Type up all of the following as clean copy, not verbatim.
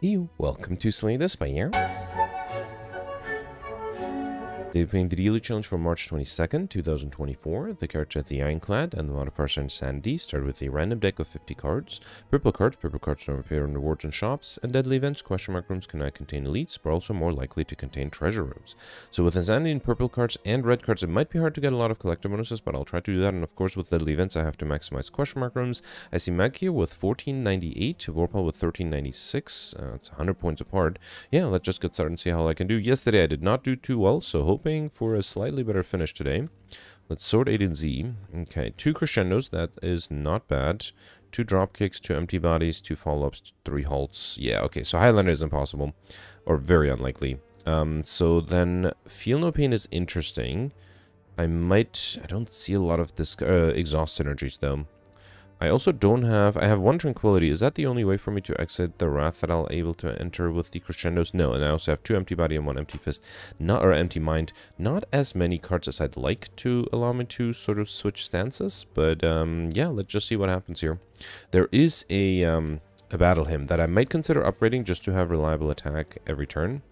You welcome to Slay the Spire. David playing the daily challenge for March 22nd, 2024. The cards at the Ironclad and the modifiers are Insanity. Start with a random deck of 50 cards. Purple cards don't appear in rewards and shops, and deadly events, rooms cannot contain elites, but are also more likely to contain treasure rooms. So with Insanity and purple cards and red cards, it might be hard to get a lot of collector bonuses, but I'll try to do that. And of course, with deadly events, I have to maximize rooms. I see Mike here with 1498, Vorpal with 1396. It's 100 points apart. Yeah, let's just get started and see how I can do. Yesterday, I did not do too well, so hope for a slightly better finish today. Let's sort A to Z. Okay, 2 crescendos, that is not bad. 2 drop kicks, 2 empty bodies, 2 follow-ups, 3 halts. Yeah, okay, so Highlander is impossible, or very unlikely. So then Feel No Pain is interesting. I don't see a lot of this exhaust synergies though. I also don't have, I have 1 Tranquility. Is that the only way for me to exit the Wrath that I'll able to enter with the Crescendos? No, and I also have 2 Empty Body and 1 Empty Fist, or Empty Mind. Not as many cards as I'd like to allow me to sort of switch stances, but yeah, let's just see what happens here. There is a Battle Hymn that I might consider upgrading just to have reliable attack every turn.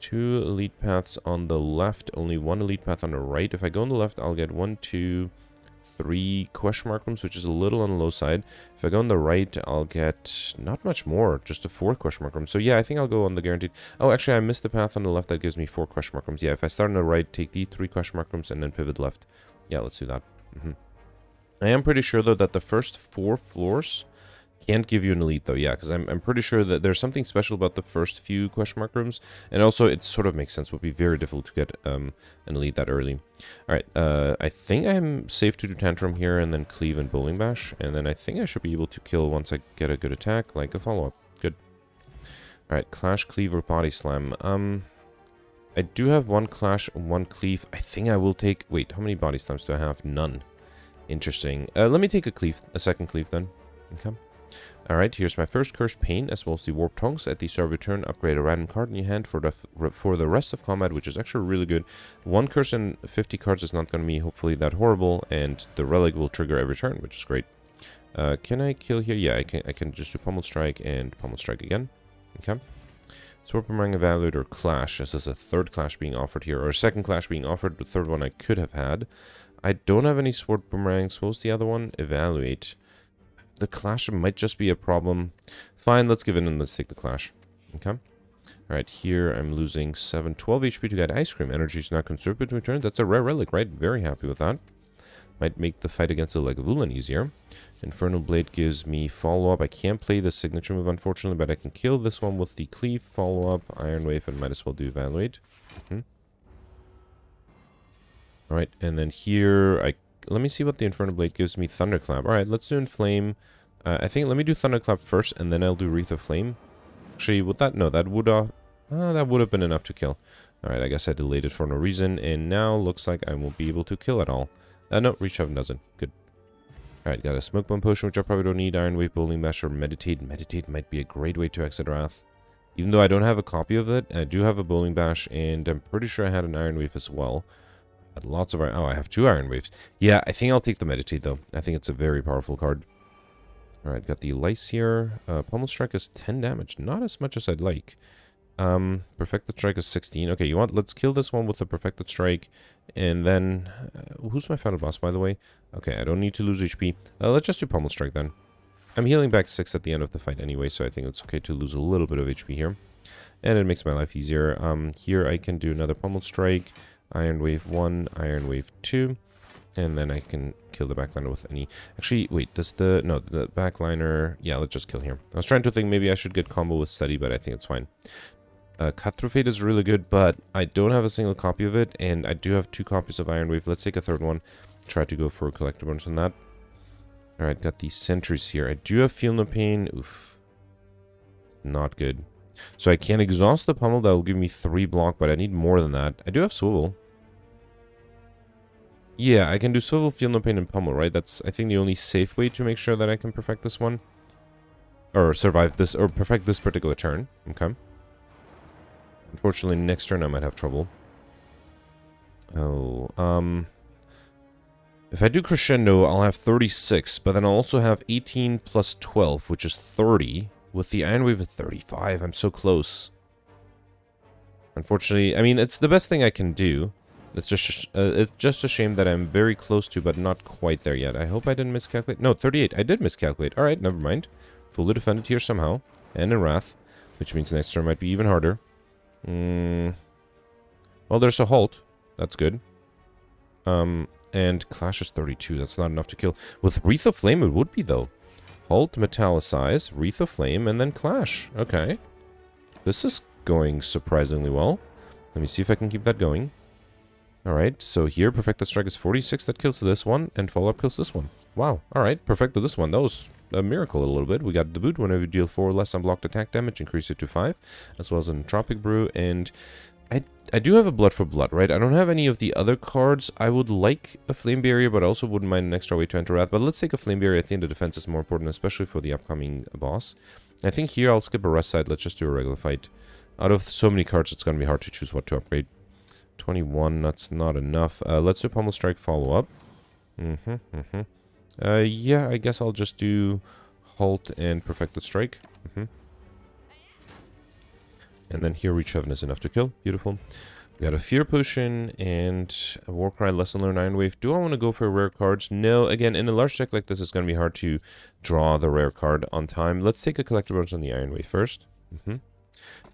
2 Elite Paths on the left, only 1 Elite Path on the right. If I go on the left, I'll get 1, 2, 3 rooms, which is a little on the low side. If I go on the right, I'll get not much more, just a 4 rooms. So yeah, I think I'll go on the guaranteed. Oh, actually, I missed the path on the left that gives me 4 rooms. Yeah, if I start on the right, take the 3 rooms and then pivot left. Yeah, let's do that. I am pretty sure though that the first 4 floors can't give you an elite though, yeah, because I'm pretty sure that there's something special about the first few rooms, and also it sort of makes sense. It would be very difficult to get an elite that early. All right, I think I'm safe to do Tantrum here and then Cleave and Bowling Bash, and then I think I should be able to kill once I get a good attack, like a follow-up. Good. All right, Clash, Cleave, or Body Slam. I do have 1 Clash and 1 Cleave. I think I will take... Wait, how many Body Slams do I have? None. Interesting. Let me take a second Cleave then. Okay. Alright, here's my first Cursed Pain, as well as the Warped Tongs. At the start of your turn, upgrade a random card in your hand for the rest of combat, which is actually really good. 1 curse and 50 cards is not going to be, hopefully, that horrible, and the Relic will trigger every turn, which is great. Can I kill here? Yeah, I can just do Pummel Strike and Pummel Strike again. Okay. Sword Boomerang, Evaluate, or Clash. This is a 3rd Clash being offered here, or a 2nd Clash being offered. The 3rd one I could have had. I don't have any Sword Boomerangs. What was the other one? Evaluate. The Clash might just be a problem. Fine, let's give it and let's take the Clash. Okay. All right, here I'm losing 12 HP to get Ice Cream. Energy is not conserved between turns. That's a rare relic, right? Very happy with that. Might make the fight against the Legavulin easier. Infernal Blade gives me follow-up. I can't play the signature move, unfortunately, but I can kill this one with the Cleave, follow-up, Iron Wave, and might as well do Evaluate. All right, and then here let me see what the Infernal Blade gives me. Thunderclap. All right, let's do Inflame. I think let me do Thunderclap first, and then I'll do Wreath of Flame. Actually, would that? No, that would have been enough to kill. All right, I guess I delayed it for no reason, and now looks like I won't be able to kill at all. No, Reach Oven doesn't. Good. All right, got a Smoke Bomb Potion, which I probably don't need. Iron Wave, Bowling Bash, or Meditate. Meditate might be a great way to exit Wrath. Even though I don't have a copy of it, I do have a Bowling Bash, and I'm pretty sure I had an Iron Wave as well. Lots of iron. Oh, I have 2 Iron Waves. Yeah, I think I'll take the Meditate, though. I think it's a very powerful card. All right, got the Lice here. Pummel Strike is 10 damage. Not as much as I'd like. Perfected Strike is 16. Okay, you want... Let's kill this one with the Perfected Strike. And then... who's my final boss, by the way? Okay, I don't need to lose HP. Let's just do Pummel Strike, then. I'm healing back 6 at the end of the fight anyway, so I think it's okay to lose a little bit of HP here. And it makes my life easier. Here I can do another Pummel Strike... Iron Wave 1, Iron Wave 2, and then I can kill the backliner with any... Actually, wait, does the... No, the backliner... Yeah, let's just kill here. I was trying to think maybe I should get combo with Study, but I think it's fine. Cut Through Fate is really good, but I don't have a single copy of it, and I do have 2 copies of Iron Wave. Let's take a 3rd one. Try to go for a collector bonus on that. Alright, got the sentries here. I do have Feel No Pain. Oof. Not good. So I can exhaust the Pummel. That will give me 3 block, but I need more than that. I do have Swivel. Yeah, I can do Swivel, Feel No Pain, and Pummel, right? That's, I think, the only safe way to make sure that I can perfect this one. Or survive this, or perfect this particular turn. Okay. Unfortunately, next turn I might have trouble. Oh, if I do Crescendo, I'll have 36, but then I'll also have 18 plus 12, which is 30. With the Ironwave at 35, I'm so close. Unfortunately, I mean, it's the best thing I can do. It's just a shame that I'm very close to, but not quite there yet. I hope I didn't miscalculate. No, 38. I did miscalculate. All right, never mind. Fully defended here somehow. And in Wrath, which means next turn might be even harder. Well, there's a Halt. That's good. And Clash is 32. That's not enough to kill. With Wreath of Flame, it would be, though. Halt, Metallicize, Wreath of Flame, and then Clash. Okay. This is going surprisingly well. Let me see if I can keep that going. Alright, so here, Perfected Strike is 46. That kills this one, and Follow-Up kills this one. Wow. Alright, perfected this one. That was a miracle a little bit. We got the boot. Whenever you deal 4 or less unblocked attack damage, increase it to 5, as well as an Entropic Brew. And I do have a Blood for Blood, right? I don't have any of the other cards. I would like a Flame Barrier, but I also wouldn't mind an extra way to enter Wrath. But let's take a Flame Barrier. I think the defense is more important, especially for the upcoming boss. I think here I'll skip a Rest Side. Let's just do a regular fight. Out of so many cards, it's going to be hard to choose what to upgrade. 21, that's not enough. Let's do Pummel Strike follow-up. Yeah, I guess I'll just do Halt and Perfected Strike. And then here, Reach Heaven is enough to kill. Beautiful. We got a Fear Potion and a Warcry, Lesson Learned, Iron Wave. Do I want to go for rare cards? No. Again, in a large deck like this, it's going to be hard to draw the rare card on time. Let's take a Collector Bonus on the Iron Wave first. And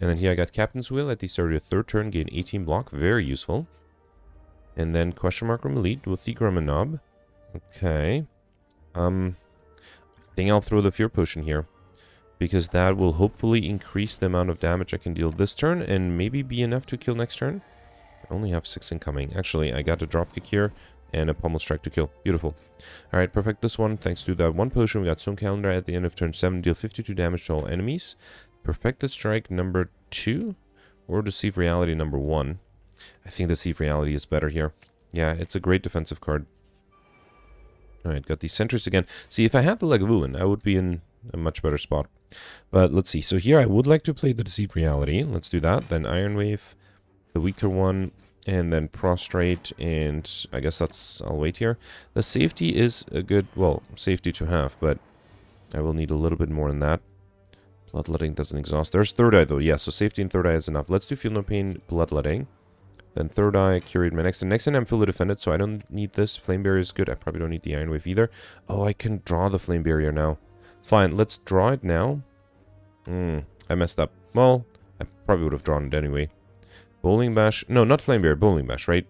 then here I got Captain's Wheel at the start of your third turn, gain 18 block, very useful. And then Question Mark Room Elite with the Gremmanob. Okay. I think I'll throw the Fear Potion here, because that will hopefully increase the amount of damage I can deal this turn, and maybe be enough to kill next turn. I only have 6 incoming. Actually, I got a Dropkick here, and a Pummel Strike to kill. Beautiful. Alright, perfect this one. Thanks to that one potion, we got Stone Calendar at the end of turn 7, deal 52 damage to all enemies. Perfected Strike number 2 or Deceive Reality number 1. I think Deceive Reality is better here. Yeah, it's a great defensive card. Alright, got these sentries again. See, if I had the Legavulin, I would be in a much better spot. But let's see. So here I would like to play the Deceive Reality. Let's do that. Then Iron Wave, the weaker one, and then Prostrate, and I guess that's... I'll wait here. The safety is a good... well, safety to have, but I will need a little bit more than that. Bloodletting doesn't exhaust. There's Third Eye, though. Yeah, so Safety and Third Eye is enough. Let's do Feel No Pain, Bloodletting. Then Third Eye, Curate my next. And next time I'm fully defended, so I don't need this. Flame Barrier is good. I probably don't need the Iron Wave either. Oh, I can draw the Flame Barrier now. Fine, let's draw it now. I messed up. Well, I probably would have drawn it anyway. Bowling Bash. No, not Flame Barrier. Bowling Bash, right?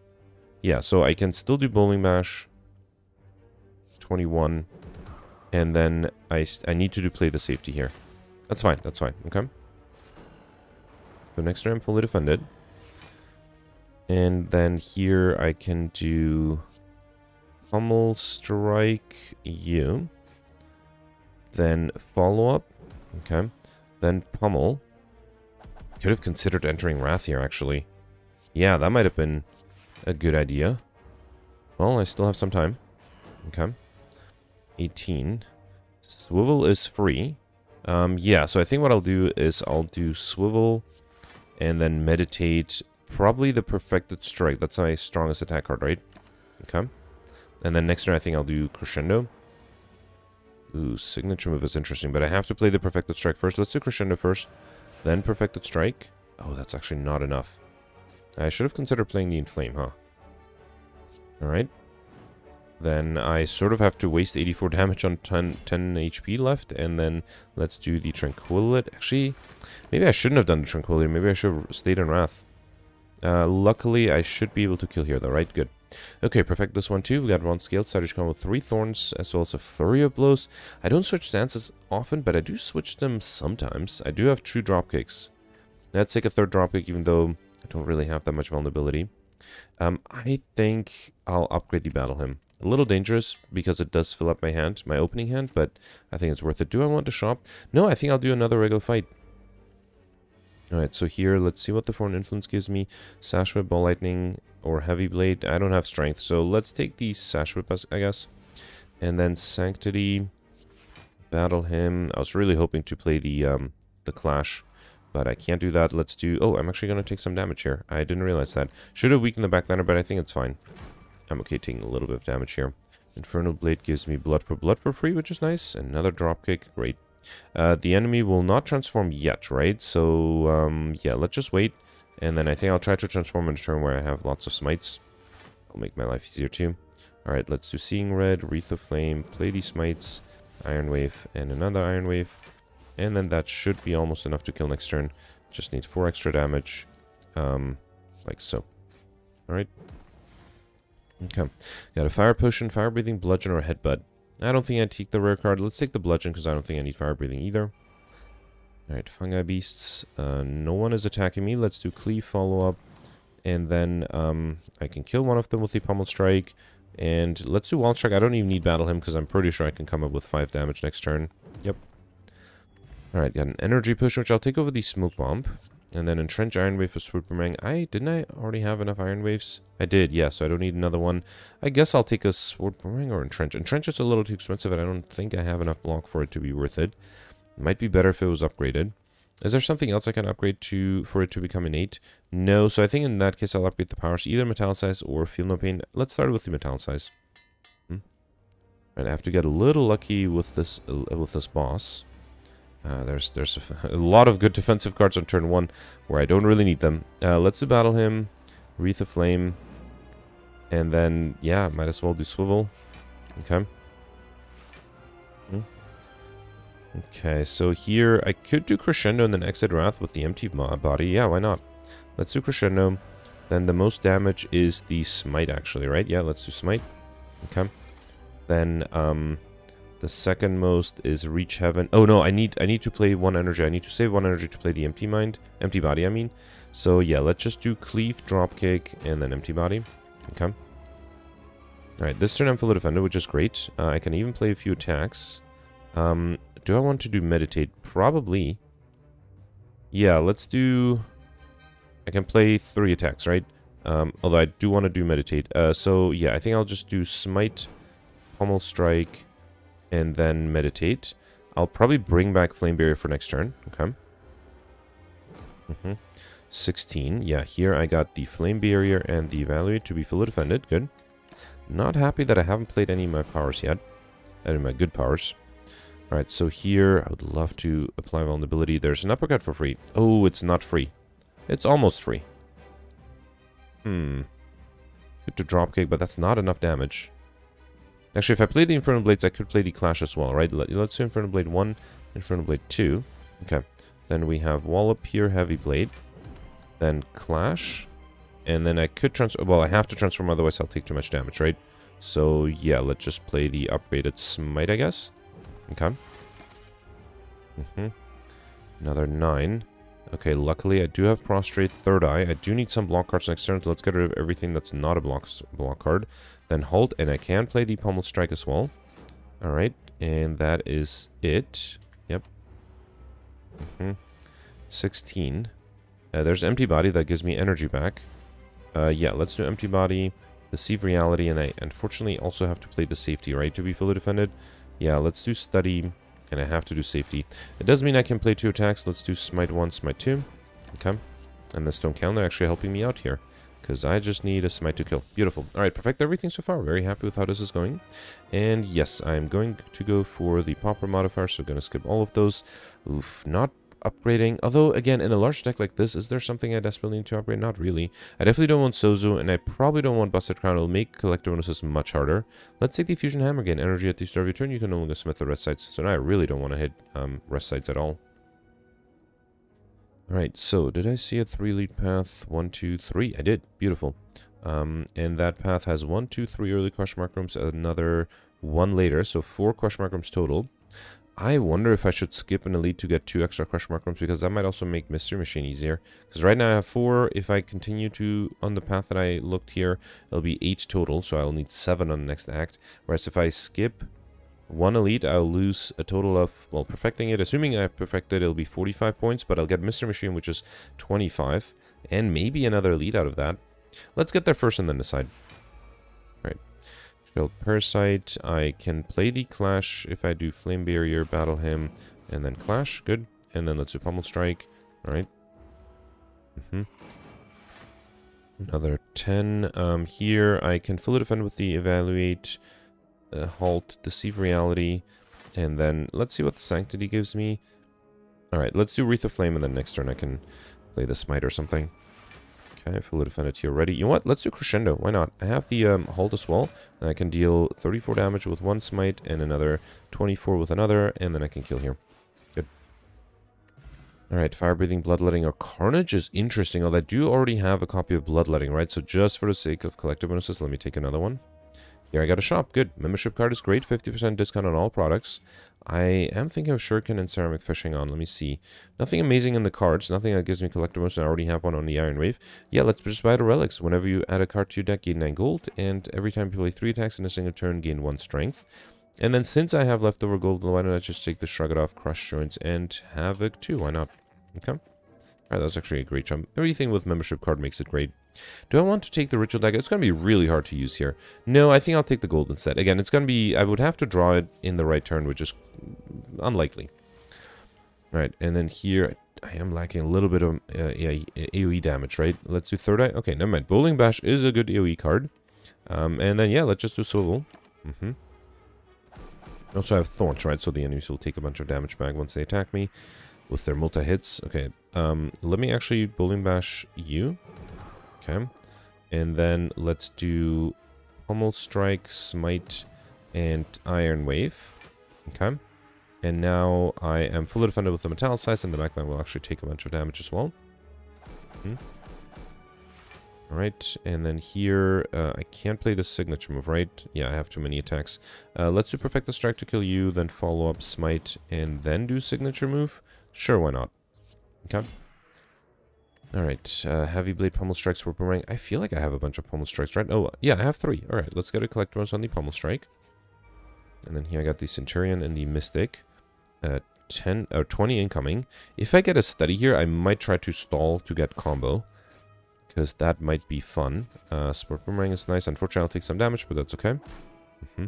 Yeah, so I can still do Bowling Bash. 21. And then I need to do Play the Safety here. That's fine, that's fine, okay. So next turn I'm fully defended. And then here I can do Pummel Strike you. Then follow up, okay. Then Pummel. Could have considered entering Wrath here, actually. Yeah, that might have been a good idea. Well, I still have some time. Okay. 18. Swivel is free. Yeah, so I think what I'll do is I'll do Swivel and then Meditate, probably the Perfected Strike. That's my strongest attack card, right? Okay. And then next turn I think I'll do Crescendo. Ooh, signature move is interesting, but I have to play the Perfected Strike first. Let's do Crescendo first, then Perfected Strike. Oh, that's actually not enough. I should have considered playing the Inflame, huh? Alright. Then I sort of have to waste 84 damage on 10 HP left. And then let's do the Tranquility. Actually, maybe I shouldn't have done the Tranquility. Maybe I should have stayed in Wrath. Luckily, I should be able to kill here though, right? Good. Okay, perfect this one too. We got one Scaled Savage Combo with 3 Thorns, as well as a Flurry of Blows. I don't switch stances often, but I do switch them sometimes. I do have 2 Dropkicks. Let's take a third Dropkick, even though I don't really have that much vulnerability. I think I'll upgrade the Battle Hymn. A little dangerous because it does fill up my hand, my opening hand, but I think it's worth it. Do I want to shop? No, I think I'll do another regular fight. Alright, so here, let's see what the Foreign Influence gives me. Sash Whip, Ball Lightning, or Heavy Blade. I don't have Strength, so let's take the Sash Whip, I guess. And then Sanctity, Battle Hymn. I was really hoping to play the Clash, but I can't do that. Let's do... oh, I'm actually going to take some damage here. I didn't realize that. Should have weakened the Backliner, but I think it's fine. I'm okay taking a little bit of damage here. Infernal Blade gives me Blood for Blood for free, which is nice. Another Dropkick, great. The enemy will not transform yet, right? So, yeah, let's just wait. And then I think I'll try to transform in a turn where I have lots of smites. It'll make my life easier too. Alright, let's do Seeing Red, Wreath of Flame, Platy Smites, Iron Wave, and another Iron Wave. And then that should be almost enough to kill next turn. Just need 4 extra damage. Like so. Alright. Okay. Got a Fire Potion, Fire Breathing, Bludgeon, or Headbutt. I don't think I'd take the rare card. Let's take the Bludgeon because I don't think I need Fire Breathing either. Alright, Fungi Beasts. No one is attacking me. Let's do Cleave follow-up. And then I can kill one of them with the Pummel Strike. And let's do Wall Strike. I don't even need Battle Hymn because I'm pretty sure I can come up with 5 damage next turn. Yep. Alright, got an Energy Push, which I'll take over the Smoke Bomb. And then Entrench Iron Wave for Swoop Boomerang. Didn't I already have enough Iron Waves? I did, yeah, so I don't need another one. I guess I'll take a Swoop Boomerang or Entrench. Entrench is a little too expensive, and I don't think I have enough block for it to be worth it. It might be better if it was upgraded. Is there something else I can upgrade to for it to become innate? No, so I think in that case I'll upgrade the powers, either Metallicize or Feel No Pain. Let's start with the Metallicize. And I have to get a little lucky with this boss. There's a lot of good defensive cards on turn 1 where I don't really need them. Let's do Battle Hymn, Wreath of Flame, and then, yeah, might as well do Swivel. Okay. Okay, so here I could do Crescendo and then Exit Wrath with the empty body. Yeah, why not? Let's do Crescendo. Then the most damage is the Smite, actually, right? Yeah, let's do Smite. Okay. Then, the second most is Reach Heaven. Oh no, I need to play 1 energy. I need to save 1 energy to play the empty body, I mean. So yeah, let's just do Cleave, Dropkick, and then Empty Body. Okay. Alright, this turn I'm full of Defender, which is great. I can even play a few attacks. Do I want to do Meditate? Probably. Yeah, let's do... I can play 3 attacks, right? Although I do want to do Meditate. So yeah, I think I'll just do Smite, Pummel Strike, and then Meditate. I'll probably bring back Flame Barrier for next turn. Okay. 16. Yeah, here I got the Flame Barrier and the Evaluate to be fully defended. Good. Not happy that I haven't played any of my powers yet. Any of my good powers. Alright, so here I would love to apply Vulnerability. There's an Uppercut for free. Oh, it's not free. It's almost free. Good to Dropkick, but that's not enough damage. Actually, if I play the Infernal Blades, I could play the Clash as well, right? Let's do Infernal Blade 1, Infernal Blade 2. Okay. Then we have Wallop here, Heavy Blade. Then Clash. And then I could transform... Well, I have to transform, otherwise I'll take too much damage, right? So, yeah, let's just play the upgraded Smite, I guess. Okay. Another 9. Okay, luckily I do have Prostrate, Third Eye. I do need some block cards next turn, so let's get rid of everything that's not a block card. Then Halt, and I can play the Pummel Strike as well. Alright, and that is it. Yep. 16. There's Empty Body, that gives me energy back. Yeah, let's do Empty Body, Deceive Reality, and I unfortunately also have to play the Safety, right, to be fully defended? Yeah, let's do Study, and I have to do Safety. It does mean I can play 2 attacks. Let's do Smite 1, Smite 2. Okay. And the Stone Calendar actually helping me out here, because I just need a Smite to kill. Beautiful. Alright, perfect everything so far. Very happy with how this is going. And yes, I'm going to go for the Pauper modifier, so I'm going to skip all of those. Oof, not upgrading. Although, again, in a large deck like this, is there something I desperately need to upgrade? Not really. I definitely don't want Sozu, and I probably don't want Busted Crown. It'll make collector bonuses much harder. Let's take the Fusion Hammer again. Energy at the start of your turn. You can only go smith the rest sites. So now I really don't want to hit rest sites at all. Alright, so did I see a 3-lead path? 1, 2, 3. I did. Beautiful. And that path has 1, 2, 3 early question mark rooms, another 1 later. So 4 question mark rooms total. I wonder if I should skip an elite to get 2 extra question mark rooms, because that might also make Mystery Machine easier. Because right now I have 4. If I continue to on the path that I looked here, it'll be 8 total, so I'll need 7 on the next act. Whereas if I skip 1 elite, I'll lose a total of, well, perfecting it. Assuming I perfect it, it'll be 45 points, but I'll get Mystery Machine, which is 25, and maybe another elite out of that. Let's get there first and then decide. Parasite. I can play the Clash if I do Flame Barrier, Battle Hymn, and then Clash. Good. And then let's do Pummel Strike. Alright. Another 10. Here I can fully defend with the Evaluate, Halt, Deceive Reality, And then let's see what the Sanctity gives me. Alright, let's do Wreath of Flame, and then next turn I can play the Smite or something. Okay, Fellow Defendant here already. You know what? Let's do Crescendo. Why not? I have the Hold as well. I can deal 34 damage with one Smite and another 24 with another, and then I can kill here. Good. Alright, Fire Breathing, Bloodletting, or Carnage is interesting, although I do already have a copy of Bloodletting, right? So just for the sake of collective bonuses, let me take another one. Here I got a shop. Good. Membership card is great. 50% discount on all products. I am thinking of Shuriken and Ceramic Fishing on. Let me see. Nothing amazing in the cards. Nothing that gives me collector bonus. I already have one on the Iron Wave. Yeah, let's just buy the relics. Whenever you add a card to your deck, gain 9 gold. And every time you play 3 attacks in a single turn, gain 1 strength. And then since I have leftover gold, why don't I just take the Shrug It Off, Crush Joints, and Havoc too? Why not? Okay. Alright, that's actually a great jump. Everything with membership card makes it great. Do I want to take the Ritual Dagger? It's going to be really hard to use here. No, I think I'll take the gold instead. Again, it's going to be... I would have to draw it in the right turn, which is unlikely. Alright, and then here... I am lacking a little bit of AoE damage, right? Let's do Third Eye. Okay, never mind. Bowling Bash is a good AoE card. And then, yeah, let's just do Swivel. Mm-hmm. Also, I have Thorns, right? So the enemies will take a bunch of damage back once they attack me with their multi-hits. Okay, let me actually Bowling Bash you. Okay. And then let's do Pummel Strike, Smite, and Iron Wave. Okay. And now I am fully defended with the Metallicized, and the backline will actually take a bunch of damage as well. Mm-hmm. Alright, and then here, I can't play the signature move, right? Yeah, I have too many attacks. Let's do Perfect the Strike to kill you, then follow up Smite, and then do signature move. Sure, why not? Okay. Alright, Heavy Blade, Pummel Strike, Sword Boomerang. I feel like I have a bunch of Pummel Strikes, right? Oh, yeah, I have 3. Alright, let's get a collector bonus on the Pummel Strike. And then here I got the Centurion and the Mystic. 10 or 20 incoming. If I get a study here, I might try to stall to get combo, because that might be fun. Sport Boomerang is nice. Unfortunately, I'll take some damage, but that's okay. Mm-hmm.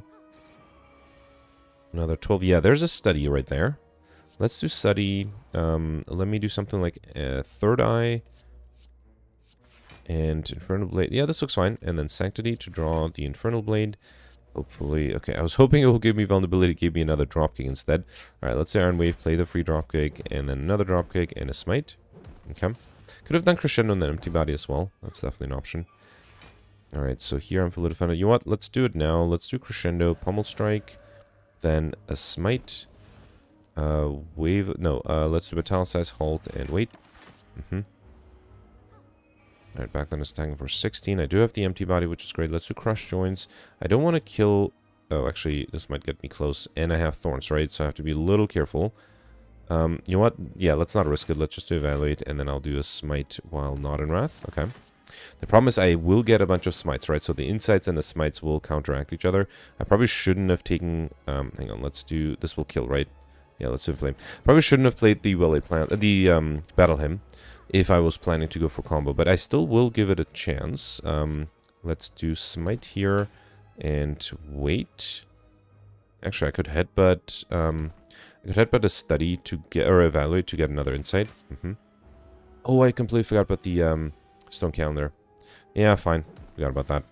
Another 12. Yeah, there's a study right there. Let's do study. Let me do something like Third Eye and Infernal Blade. Yeah, this looks fine. And then Sanctity to draw the Infernal Blade. Hopefully, okay. I was hoping it will give me vulnerability. Give me another dropkick instead. All right, let's say Iron Wave, play the free dropkick, and then another dropkick and a smite. Okay, could have done Crescendo and then Empty Body as well. That's definitely an option. All right, so here I'm fully defended. You know what? Let's do it now. Let's do Crescendo, Pummel Strike, then a smite. Wave, no, let's do Metallicize, Halt, and wait. Mm-hmm. Alright, backline is attacking for 16. I do have the Empty Body, which is great. Let's do Crush Joints. I don't want to kill... Oh, actually, this might get me close. And I have Thorns, right? So I have to be a little careful. You know what? Yeah, let's not risk it. Let's just evaluate, and then I'll do a Smite while not in Wrath. Okay. The problem is I will get a bunch of Smites, right? So the Insights and the Smites will counteract each other. I probably shouldn't have taken... hang on, let's do... This will kill, right? Yeah, let's do Flame. Probably shouldn't have played the Battle Hymn if I was planning to go for combo, but I still will give it a chance. Let's do Smite here and wait. Actually, I could headbutt a study to get or evaluate to get another insight. Mm-hmm. Oh, I completely forgot about the Stone Calendar. Yeah, fine. Forgot about that.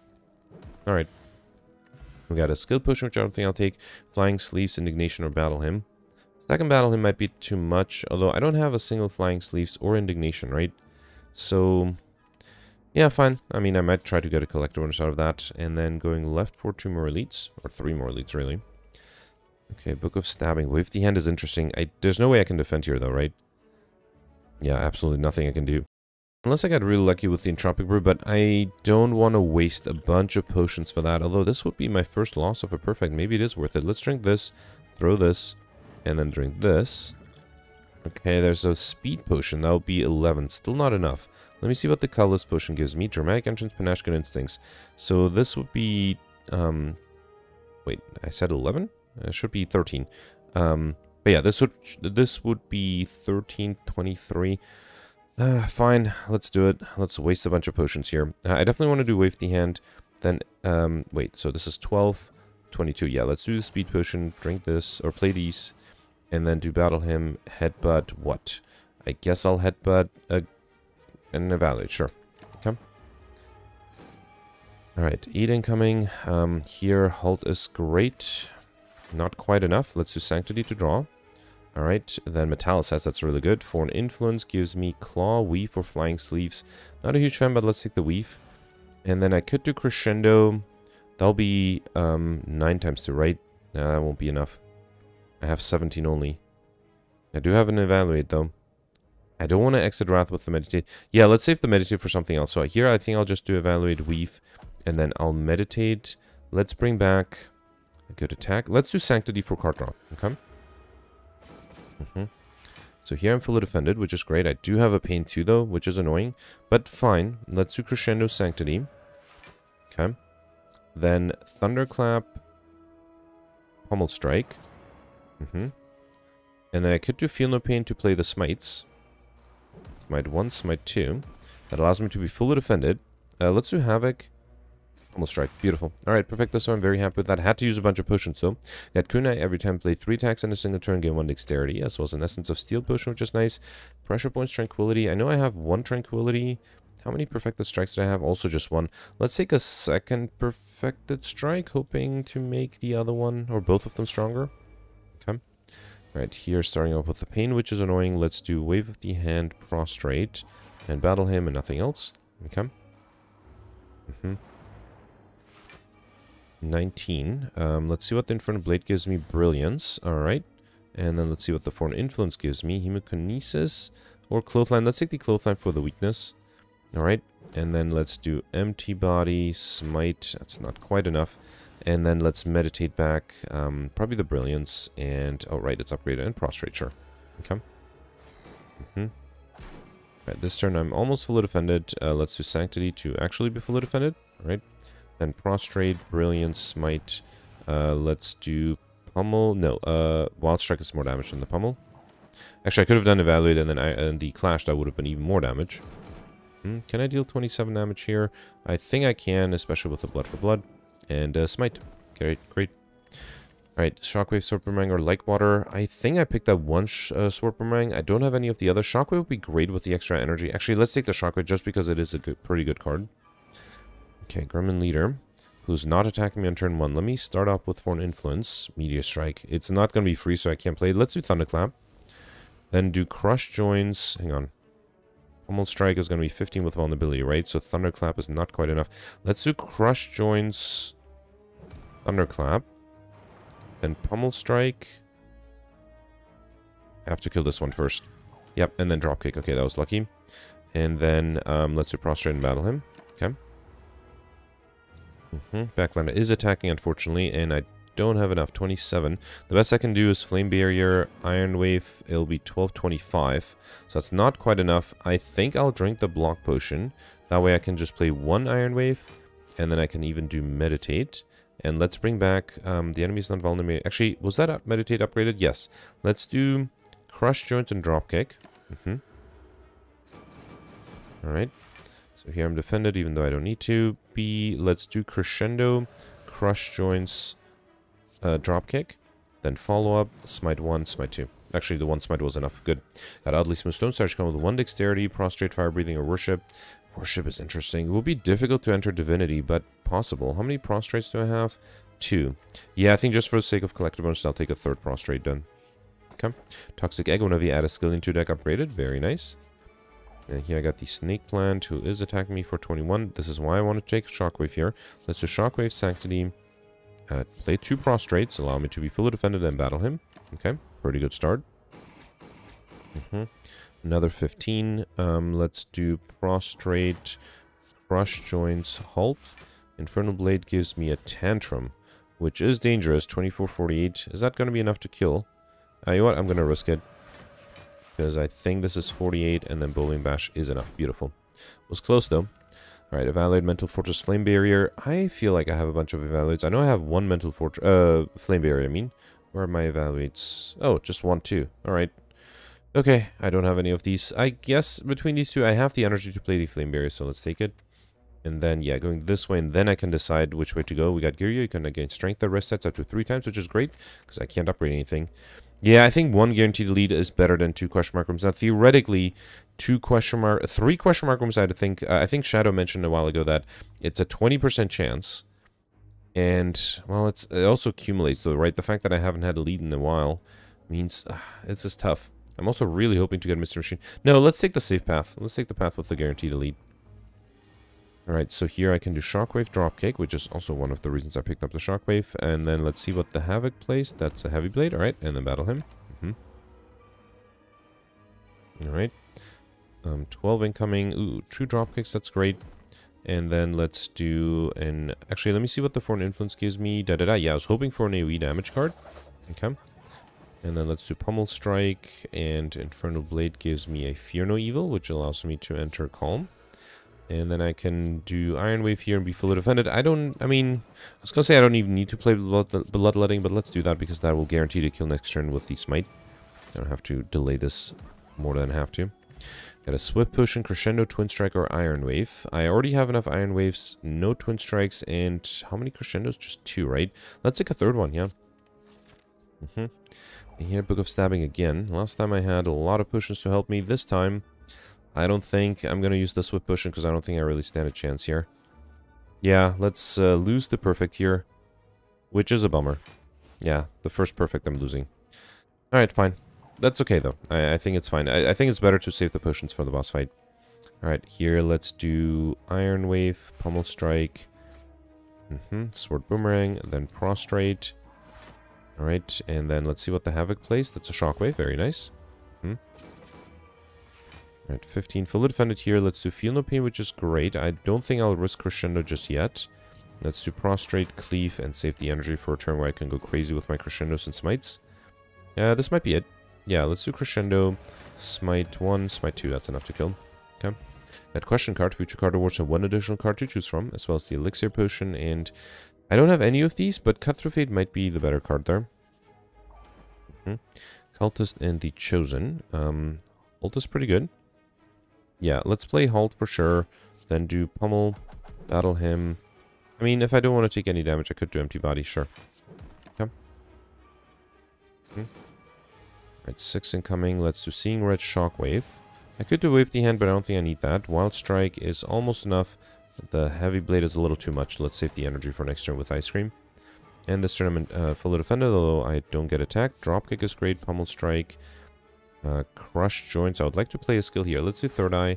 All right. We got a skill potion, which I don't think I'll take. Flying Sleeves, Indignation, or Battle Hymn. Second Battle Hymn might be too much, although I don't have a single Flying Sleeves or Indignation, right? So, yeah, fine. I mean, I might try to get a collector bonus out of that, and then going left for 2 more elites, or 3 more elites, really. Okay, Book of Stabbing. Wave the Hand is interesting. There's no way I can defend here, though, right? Yeah, absolutely nothing I can do. Unless I got really lucky with the Entropic Brew, but I don't want to waste a bunch of potions for that, although this would be my first loss of a perfect. Maybe it is worth it. Let's drink this, throw this, and then drink this. Okay, there's a speed potion. That'll be 11. Still not enough. Let me see what the colorless potion gives me. Dramatic Entrance, Panache, Good Instincts. So this would be... wait, I said 11? It should be 13. But yeah, this would be 13, 23. Fine, let's do it. Let's waste a bunch of potions here. I definitely want to do Wave the Hand. Then, wait, so this is 12, 22. Yeah, let's do the speed potion. Drink this, or play these. And then do Battle Hymn, headbutt, what? I guess I'll headbutt and evaluate, sure. Okay. Alright, Eden coming. Here, Halt is great. Not quite enough. Let's do Sanctity to draw. Alright, then Metallicize, that's really good. Foreign Influence gives me Claw, Weave, or Flying Sleeves. Not a huge fan, but let's take the Weave. And then I could do Crescendo. That'll be 9 times 2, right? Nah, that won't be enough. I have 17 only. I do have an Evaluate, though. I don't want to exit Wrath with the Meditate. Yeah, let's save the Meditate for something else. So here I think I'll just do Evaluate, Weave, and then I'll Meditate. Let's bring back a good attack. Let's do Sanctity for card draw, okay? So here I'm fully defended, which is great. I do have a pain too, though, which is annoying. But fine. Let's do Crescendo Sanctity. Okay. Then Thunderclap. Pommel Strike. And then I could do Feel No Pain to play the Smites. Smite 1, Smite 2. That allows me to be fully defended. Let's do Havoc. Pommel Strike. Beautiful. Alright, perfect. So I'm very happy with that. I had to use a bunch of potions, though. Got Kunai every time, play 3 attacks in a single turn, gain 1 dexterity, as well as an Essence of Steel potion, which is nice. Pressure points, Tranquility. I know I have 1 Tranquility. How many Perfected Strikes did I have? Also just 1. Let's take a second Perfected Strike, hoping to make the other one, or both of them, stronger. Okay. Alright, here, starting off with the pain, which is annoying. Let's do Wave of the Hand, Prostrate, and Battle Hymn, and nothing else. Okay. 19. Let's see what the Infernal Blade gives me. Brilliance. Alright. And then let's see what the Foreign Influence gives me. Hemokinesis or Clothesline. Let's take the Clothesline for the weakness. Alright. And then let's do Empty Body, Smite. That's not quite enough. And then let's Meditate back. Probably the Brilliance. And, oh right, it's upgraded and Prostrate, sure. Okay. Alright, this turn I'm almost fully defended. Let's do Sanctity to actually be fully defended. Alright. Then Prostrate, Brilliance, Smite. Let's do Pummel. No, Wild Strike is more damage than the Pummel. Actually, I could have done Evaluate and then the Clash. That would have been even more damage. Can I deal 27 damage here? I think I can, especially with the Blood for Blood. And Smite. Great, great. Alright, Shockwave, Sword Boomerang, or Like Water. I think I picked that one Sword Boomerang. I don't have any of the other. Shockwave would be great with the extra energy. Actually, let's take the Shockwave just because it is a good, pretty good card. Okay, Gremlin Leader, who's not attacking me on turn 1. Let me start off with Foreign Influence. Meteor Strike. It's not going to be free, so I can't play it. Let's do Thunderclap. Then do Crush Joins. Hang on. Pommel Strike is going to be 15 with Vulnerability, right? So Thunderclap is not quite enough. Let's do Crush Joins. Thunderclap. Then Pommel Strike. I have to kill this one first. Yep, and then Dropkick. Okay, that was lucky. And then let's do Prostrate and Battle Him. Okay. Backlander is attacking, unfortunately, and I don't have enough. 27. The best I can do is Flame Barrier, Iron Wave. It'll be 1225, so that's not quite enough. I think I'll drink the Block Potion. That way I can just play one Iron Wave, and then I can even do Meditate. And let's bring back the enemy's not vulnerable. Actually, was that Meditate upgraded? Yes. Let's do Crush Joints and Dropkick. All right. So here I'm defended, even though I don't need to be. Let's do Crescendo, Crush Joints, Dropkick, then follow up, Smite 1, Smite 2. Actually, the one Smite was enough. Good. Got Oddly Smooth Stone Starch, come with 1 Dexterity, Prostrate, Fire Breathing, or Worship. Worship is interesting. It will be difficult to enter Divinity, but possible. How many Prostrates do I have? 2. Yeah, I think just for the sake of collector bonus, I'll take a 3rd Prostrate done. Okay. Toxic Egg, whenever you add a skill into your deck, upgraded. Very nice. And here I got the Snake Plant, who is attacking me for 21. This is why I want to take Shockwave here. Let's do Shockwave, Sanctity. Play 2 Prostrates, allow me to be fully defended and battle him. Okay, pretty good start. Another 15. Let's do Prostrate, Crush Joints, Halt. Infernal Blade gives me a Tantrum, which is dangerous. 2448. Is that going to be enough to kill? You know what? I'm going to risk it. Because I think this is 48, and then Bowling Bash is enough. Beautiful. Was close, though. Alright, Evaluate, Mental Fortress, Flame Barrier. I feel like I have a bunch of Evaluates. I know I have one Mental Fortress... Flame Barrier, I mean. Where are my Evaluates? Oh, just 1, 2. Alright. Okay, I don't have any of these. I guess between these two, I have the energy to play the Flame Barrier, so let's take it. And then, yeah, going this way, and then I can decide which way to go. We got Giryu. You can gain Strength that resets up to 3 times, which is great, because I can't upgrade anything. Yeah, I think 1 guaranteed lead is better than 2 question mark rooms. Now, theoretically, 3 question mark rooms, I think Shadow mentioned a while ago that it's a 20% chance. And, well, it also accumulates, though, right? The fact that I haven't had a lead in a while means it's just tough. I'm also really hoping to get Mr. Machine. No, let's take the safe path. Let's take the path with the guaranteed lead. Alright, so here I can do Shockwave, Dropkick, which is also one of the reasons I picked up the Shockwave. And then let's see what the Havoc plays. That's a Heavy Blade, alright. And then Battle Hymn. Alright. 12 incoming. Ooh, 2 Dropkicks, that's great. And then let's do an... Actually, let me see what the Foreign Influence gives me. Da-da-da. Yeah, I was hoping for an AoE damage card. Okay. And then let's do Pummel Strike. And Infernal Blade gives me a Fear No Evil, which allows me to enter Calm. And then I can do Iron Wave here and be fully defended. I was going to say I don't even need to play Bloodletting, but let's do that because that will guarantee to kill next turn with the Smite. I don't have to delay this more than I have to. Got a Swift Push and Crescendo, Twin Strike, or Iron Wave. I already have enough Iron Waves, no Twin Strikes, and how many Crescendos? Just 2, right? Let's take a third one, yeah. And here, Book of Stabbing again. Last time I had a lot of pushes to help me. This time, I don't think I'm going to use the Swift Push because I don't think I really stand a chance here. Yeah, let's lose the Perfect here, which is a bummer. Yeah, the first Perfect I'm losing. Alright, fine. That's okay, though. I think it's fine. I think it's better to save the potions for the boss fight. Alright, here, let's do Iron Wave, Pummel Strike, Sword Boomerang, then Prostrate. Alright, and then let's see what the Havoc plays. That's a Shockwave. Very nice. Alright, 15. Fully defended here. Let's do Feel No Pain, which is great. I don't think I'll risk Crescendo just yet. Let's do Prostrate, Cleave, and save the energy for a turn where I can go crazy with my Crescendos and Smites. This might be it. Yeah, let's do Crescendo, Smite 1, Smite 2, that's enough to kill. Okay. That question card, future card awards, and 1 additional card to choose from, as well as the Elixir Potion, and I don't have any of these, but Cut Through Fate might be the better card there. Cultist and the Chosen. Ult is pretty good. Yeah, let's play Halt for sure, then do Pummel, Battle Hymn. I mean, if I don't want to take any damage, I could do Empty Body, sure. Okay. Right, 6 incoming. Let's do Seeing Red, Shockwave. I could do Wave the Hand, but I don't think I need that. Wild Strike is almost enough. The Heavy Blade is a little too much. Let's save the energy for next turn with Ice Cream. And this turn I'm fully defended, although I don't get attacked. Dropkick is great. Pummel Strike. Crush Joints. I would like to play a skill here. Let's do Third Eye.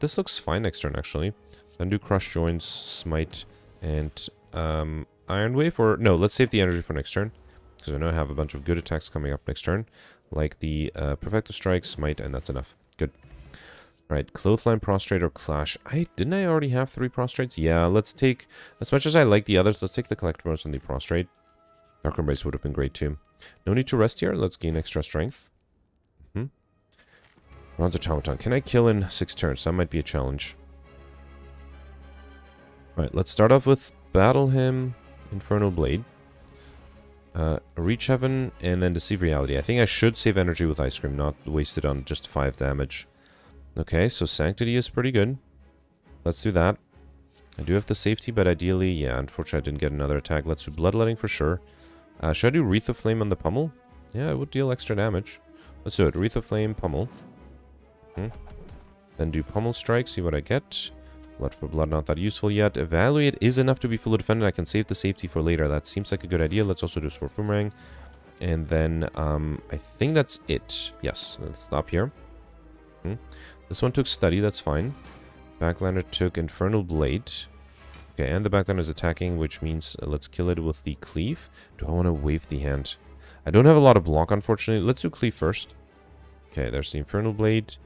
This looks fine next turn, actually. Then do Crush Joints, Smite, and Iron Wave. Or no, let's save the energy for next turn, because I know I have a bunch of good attacks coming up next turn, like the Perfecto Strike, Smite, and that's enough. Good. Alright, Clothesline, Prostrate, or Clash. Didn't I already have 3 Prostrates? Yeah, let's take... As much as I like the others, let's take the Collector Bonus and the Prostrate. Dark Embrace would have been great, too. No need to rest here. Let's gain extra strength. Ron's Automaton. Can I kill in 6 turns? That might be a challenge. Alright, let's start off with Battle Hymn, Infernal Blade. Reach Heaven, and then Deceive Reality. I think I should save energy with Ice Cream, not waste it on just 5 damage. Okay, so Sanctity is pretty good. Let's do that. I do have the safety, but ideally, yeah, unfortunately I didn't get another attack. Let's do Bloodletting for sure. Should I do Wreath of Flame on the Pummel? Yeah, it would deal extra damage. Let's do it. Wreath of Flame, Pummel. Then do Pummel Strike, see what I get. Blood for Blood, not that useful yet. Evaluate is enough to be fully defended. I can save the safety for later. That seems like a good idea. Let's also do Sword Boomerang. And then, I think that's it. Yes, let's stop here. This one took Study, that's fine. Backlander took Infernal Blade. Okay, and the Backlander is attacking, which means let's kill it with the Cleave. Do I want to Wave the Hand? I don't have a lot of block, unfortunately. Let's do Cleave first. Okay, there's the Infernal Blade.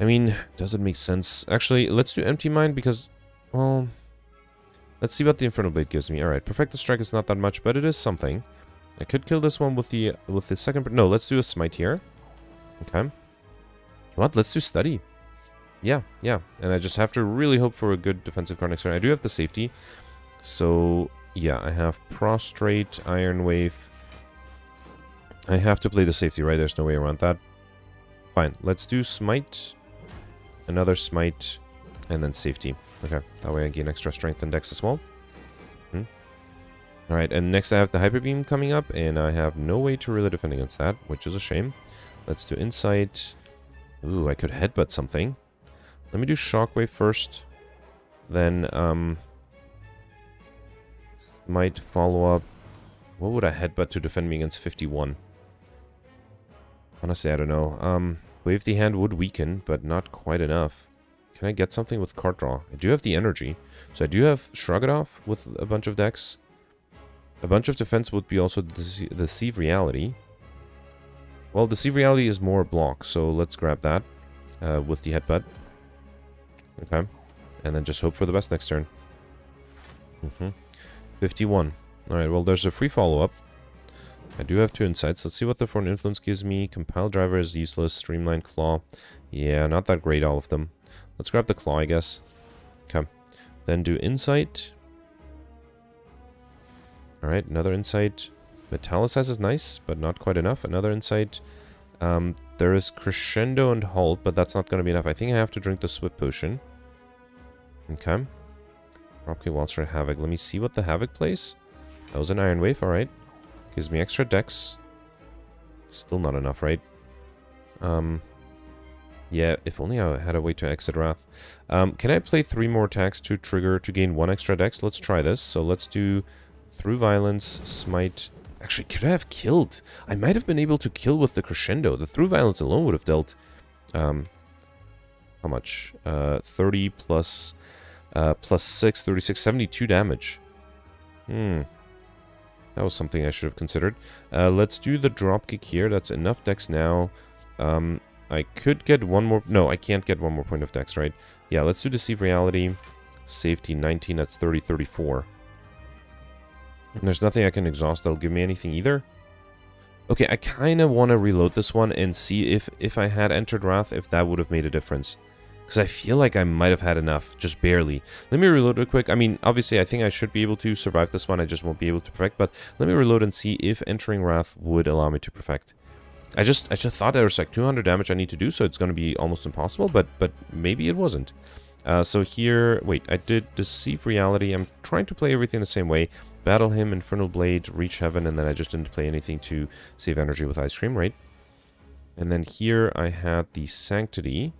I mean, does it make sense? Actually, let's do Empty Mind because, well, let's see what the Infernal Blade gives me. Alright, Perfecto Strike is not that much, but it is something. I could kill this one with the second... No, let's do a Smite here. Okay. What? Let's do Study. Yeah. And I just have to really hope for a good defensive card next turn. I do have the safety. So, yeah, I have Prostrate, Iron Wave. I have to play the safety, right? There's no way around that. Fine. Let's do Smite. Another Smite, and then Safety. Okay, that way I gain extra Strength and Dex as well. Alright, and next I have the Hyper Beam coming up, and I have no way to really defend against that, which is a shame. Let's do Insight. Ooh, I could Headbutt something. Let me do Shockwave first. Then, might follow up. What would a headbutt to defend me against 51? Honestly, I don't know. Wave the hand would weaken, but not quite enough. Can I get something with card draw? I do have the energy. So I do have Shrug It Off with a bunch of decks. A bunch of defense would be also Deceive Reality. Well, Deceive Reality is more block, so let's grab that with the headbutt. Okay. And then just hope for the best next turn. 51. Alright, well, there's a free follow-up. I do have two insights. Let's see what the Foreign Influence gives me. Compile Driver is useless. Streamlined Claw. Yeah, not that great, all of them. Let's grab the Claw, I guess. Okay. Then do Insight. Alright, another Insight. Metallicize is nice, but not quite enough. Another Insight. There is Crescendo and Halt, but that's not going to be enough. I think I have to drink the Swift Potion. Okay. Dropkick, Wildstrike, Havoc. Let me see what the Havoc plays. That was an Iron Wave, alright. Gives me extra decks. Still not enough, right? Yeah, if only I had a way to exit Wrath. Can I play 3 more attacks to trigger to gain 1 extra decks? Let's try this. So let's do Through Violence, Smite. Actually, could I have killed? I might have been able to kill with the Crescendo. The Through Violence alone would have dealt... how much? 30 plus 6, 36, 72 damage. That was something I should have considered. Let's do the dropkick here. That's enough decks now. I could get one more... No, I can't get one more point of decks, right? Yeah, let's do Deceive Reality. Safety, 19. That's 30, 34. And there's nothing I can exhaust that'll give me anything either. Okay, I kind of want to reload this one and see if I had entered Wrath, if that would have made a difference. Because I feel like I might have had enough, just barely. Let me reload real quick. I mean, obviously, I think I should be able to survive this one. I just won't be able to perfect. But let me reload and see if entering Wrath would allow me to perfect. I just thought there was like 200 damage I need to do, so it's going to be almost impossible. But maybe it wasn't. So here, wait, I did Deceive Reality. I'm trying to play everything the same way. Battle Hymn, Infernal Blade, Reach Heaven, and then I just didn't play anything to save energy with Ice Cream, right? And then here I had the Sanctity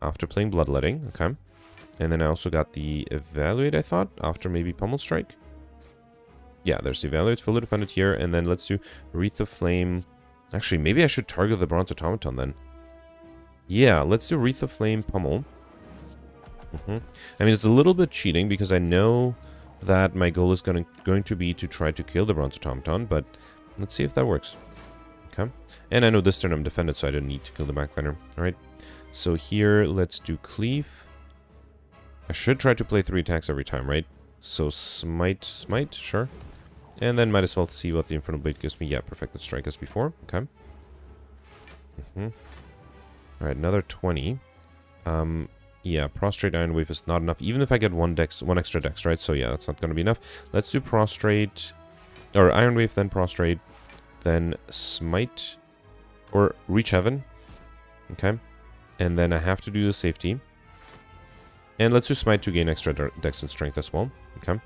after playing Bloodletting, okay? And then I also got the Evaluate, I thought, after maybe Pummel Strike. Yeah, there's the Evaluate, fully defended here, and then let's do Wreath of Flame. Actually, maybe I should target the Bronze Automaton then. Yeah, let's do Wreath of Flame, Pummel. I mean, it's a little bit cheating because I know that my goal is going to be to try to kill the Bronze Automaton, but let's see if that works. Okay. And I know this turn I'm defended, so I don't need to kill the Backliner. Alright. So here, let's do Cleave. I should try to play 3 attacks every time, right? So Smite, sure. And then might as well see what the Infernal Blade gives me. Yeah, Perfected Strike as before. Okay. Alright, another 20. Yeah, Prostrate Iron Wave is not enough. Even if I get one extra dex, right? So yeah, that's not going to be enough. Let's do Prostrate, or Iron Wave, then Prostrate, then Smite, or Reach Heaven. Okay. And then I have to do the Safety. And let's do Smite to gain extra dex and strength as well. Okay.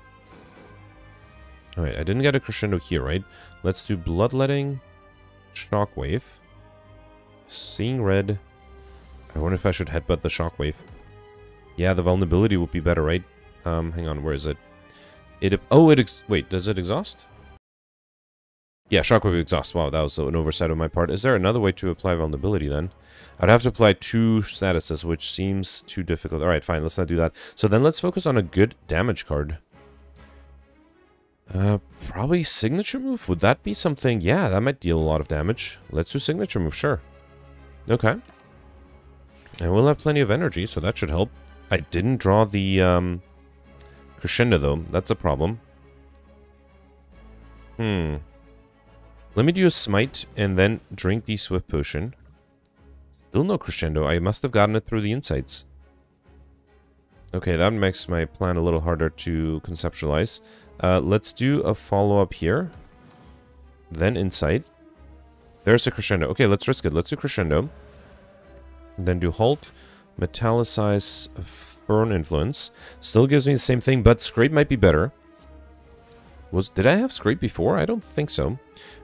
Alright, I didn't get a Crescendo here, right? Let's do Bloodletting, Shockwave, Seeing Red. I wonder if I should headbutt the Shockwave. Yeah, the vulnerability would be better, right? Hang on, where is it? Wait, does it exhaust? Yeah, Shockwave exhaust. Wow, that was an oversight on my part. Is there another way to apply vulnerability then? I'd have to apply 2 statuses, which seems too difficult. Alright, fine, let's not do that. So then let's focus on a good damage card. Probably Signature Move. Would that be something? Yeah, that might deal a lot of damage. Let's do Signature Move, sure. Okay. And we'll have plenty of energy, so that should help. I didn't draw the Crescendo, though. That's a problem. Let me do a Smite and then drink the Swift Potion. Still no Crescendo. I must have gotten it through the Insights. Okay, that makes my plan a little harder to conceptualize. Let's do a follow-up here. Then Insight. There's a Crescendo. Okay, let's risk it. Let's do Crescendo. Then do Halt. Metallicize, Foreign Influence. Still gives me the same thing, but Scrape might be better. Did I have Scrape before? I don't think so.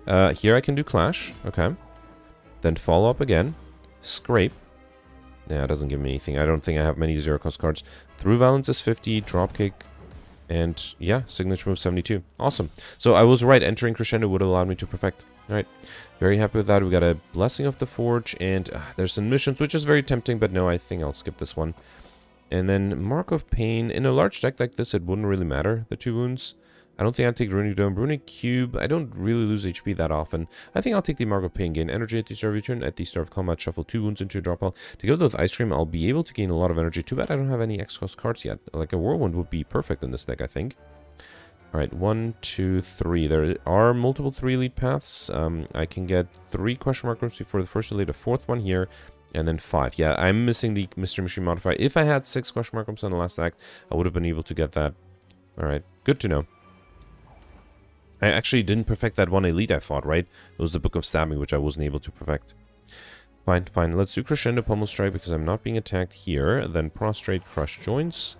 Here I can do Clash. Okay. Then follow up again. Scrape. Yeah, it doesn't give me anything. I don't think I have many zero-cost cards. Through Violence is 50. Dropkick. And yeah, signature move 72. Awesome. So I was right. Entering Crescendo would have allowed me to perfect. All right. Very happy with that. We got a Blessing of the Forge. And there's some missions, which is very tempting. But no, I think I'll skip this one. And then Mark of Pain. In a large deck like this, it wouldn't really matter. The 2 wounds. I don't think I'll take Runic Dome. Runic Cube. I don't really lose HP that often. I think I'll take the Mark of Pain. Gain energy at the start of your turn. At the start of combat, shuffle 2 wounds into a drop pile. Together with Ice Cream, I'll be able to gain a lot of energy. Too bad I don't have any X-Cost cards yet. Like a Whirlwind would be perfect in this deck, I think. Alright, 1, 2, 3. There are multiple 3 elite paths. I can get 3 question mark groups before the first elite, a 4th one here. And then 5. Yeah, I'm missing the Mystery Machine modifier. If I had 6 question mark groups on the last act, I would have been able to get that. Alright, good to know. I actually didn't perfect that 1 elite I fought, right? It was the Book of Stabbing, which I wasn't able to perfect. Fine, fine. Let's do Crescendo, Pummel Strike, because I'm not being attacked here. Then Prostrate, Crush Joints.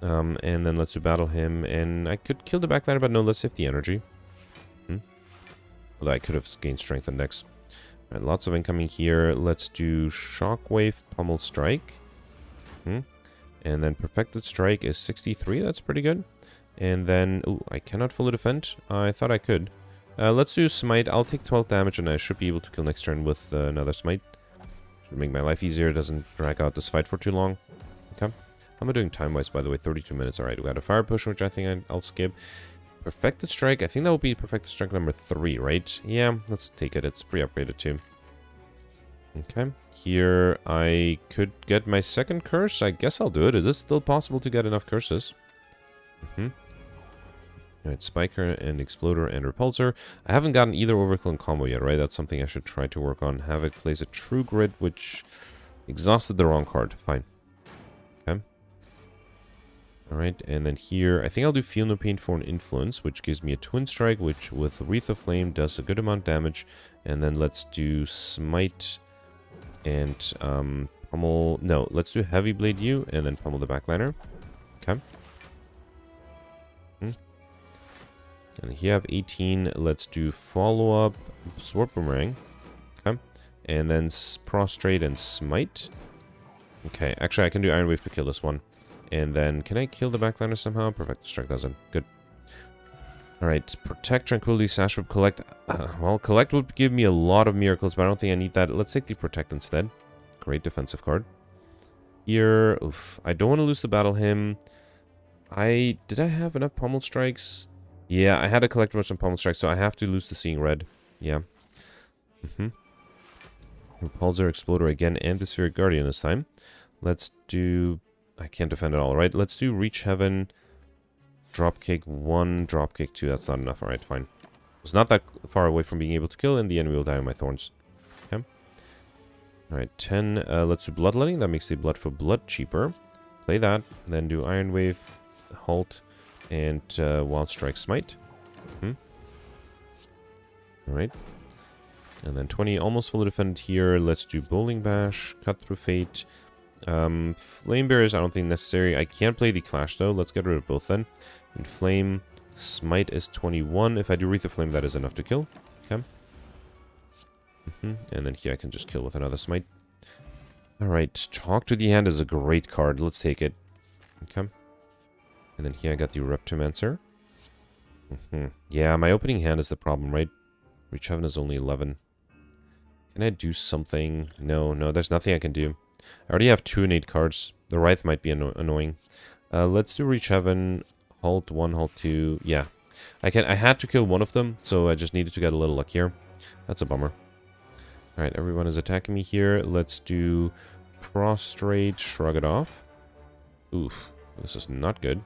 And then let's do Battle Hymn. And I could kill the Backliner, but no, let's save the energy. Although I could have gained Strength Index. All right, lots of incoming here. Let's do Shockwave, Pummel Strike. And then Perfected Strike is 63. That's pretty good. And then, oh, I cannot fully defend. I thought I could. Let's do Smite. I'll take 12 damage and I should be able to kill next turn with another Smite. Should make my life easier. It doesn't drag out this fight for too long. Okay. How am I doing time-wise, by the way? 32 minutes. All right, we got a Fire Potion, which I think I'll skip. Perfected Strike. I think that will be Perfected Strike number 3, right? Yeah, let's take it. It's pre-upgraded too. Okay. Here, I could get my 2nd curse. I guess I'll do it. Is it still possible to get enough curses? Alright, Spiker and Exploder and Repulsor. I haven't gotten either Overkill and Combo yet, right? That's something I should try to work on. Havoc plays a True Grid, which exhausted the wrong card. Fine. Okay. Alright, and then here, I think I'll do Feel No Pain for an Influence, which gives me a Twin Strike, which with Wreath of Flame does a good amount of damage. And then let's do Smite and Pummel... No, let's do Heavy Blade U and then Pummel the Backliner. Okay. And here I have 18. Let's do follow-up Sword Boomerang. Okay. And then Prostrate and Smite. Okay. Actually, I can do Iron Wave to kill this one. And then, can I kill the Backliner somehow? Perfect Strike doesn't. Good. Alright. Protect, Tranquility, Sash Whip, Collect. Well, Collect would give me a lot of miracles, but I don't think I need that. Let's take the Protect instead. Great defensive card. Here. Oof. I don't want to lose the Battle Hymn. Did I have enough Pummel Strikes? Yeah, I had a Collector Burst and Pummel Strike, so I have to lose the Seeing Red. Yeah. Repulsor, Exploder again, and the Spheric Guardian this time. Let's do... I can't defend at all, right? Let's do Reach Heaven, Dropkick 1, Dropkick 2. That's not enough. Alright, fine. It's not that far away from being able to kill. In the end, we will die on my Thorns. Okay. Alright, 10. Let's do Bloodletting. That makes the Blood for Blood cheaper. Play that. Then do Iron Wave, Halt... and Wild Strike Smite. Alright. And then 20. Almost fully defended here. Let's do Bowling Bash. Cut Through Fate. Flame Barriers I don't think necessary. I can't play the Clash though. Let's get rid of both then. And Flame. Smite is 21. If I do Wreath of Flame that is enough to kill. Okay. And then here I can just kill with another Smite. Alright. Talk to the Hand is a great card. Let's take it. Okay. And then here I got the Reptomancer. Yeah, my opening hand is the problem, right? Reach Heaven is only 11. Can I do something? No, no, there's nothing I can do. I already have 2 innate cards. The Wraith might be annoying. Let's do Reach Heaven, Halt 1, Halt 2. Yeah, I had to kill one of them, so I just needed to get a little luck here. That's a bummer. Alright, everyone is attacking me here. Let's do Prostrate, Shrug It Off. Oof, this is not good.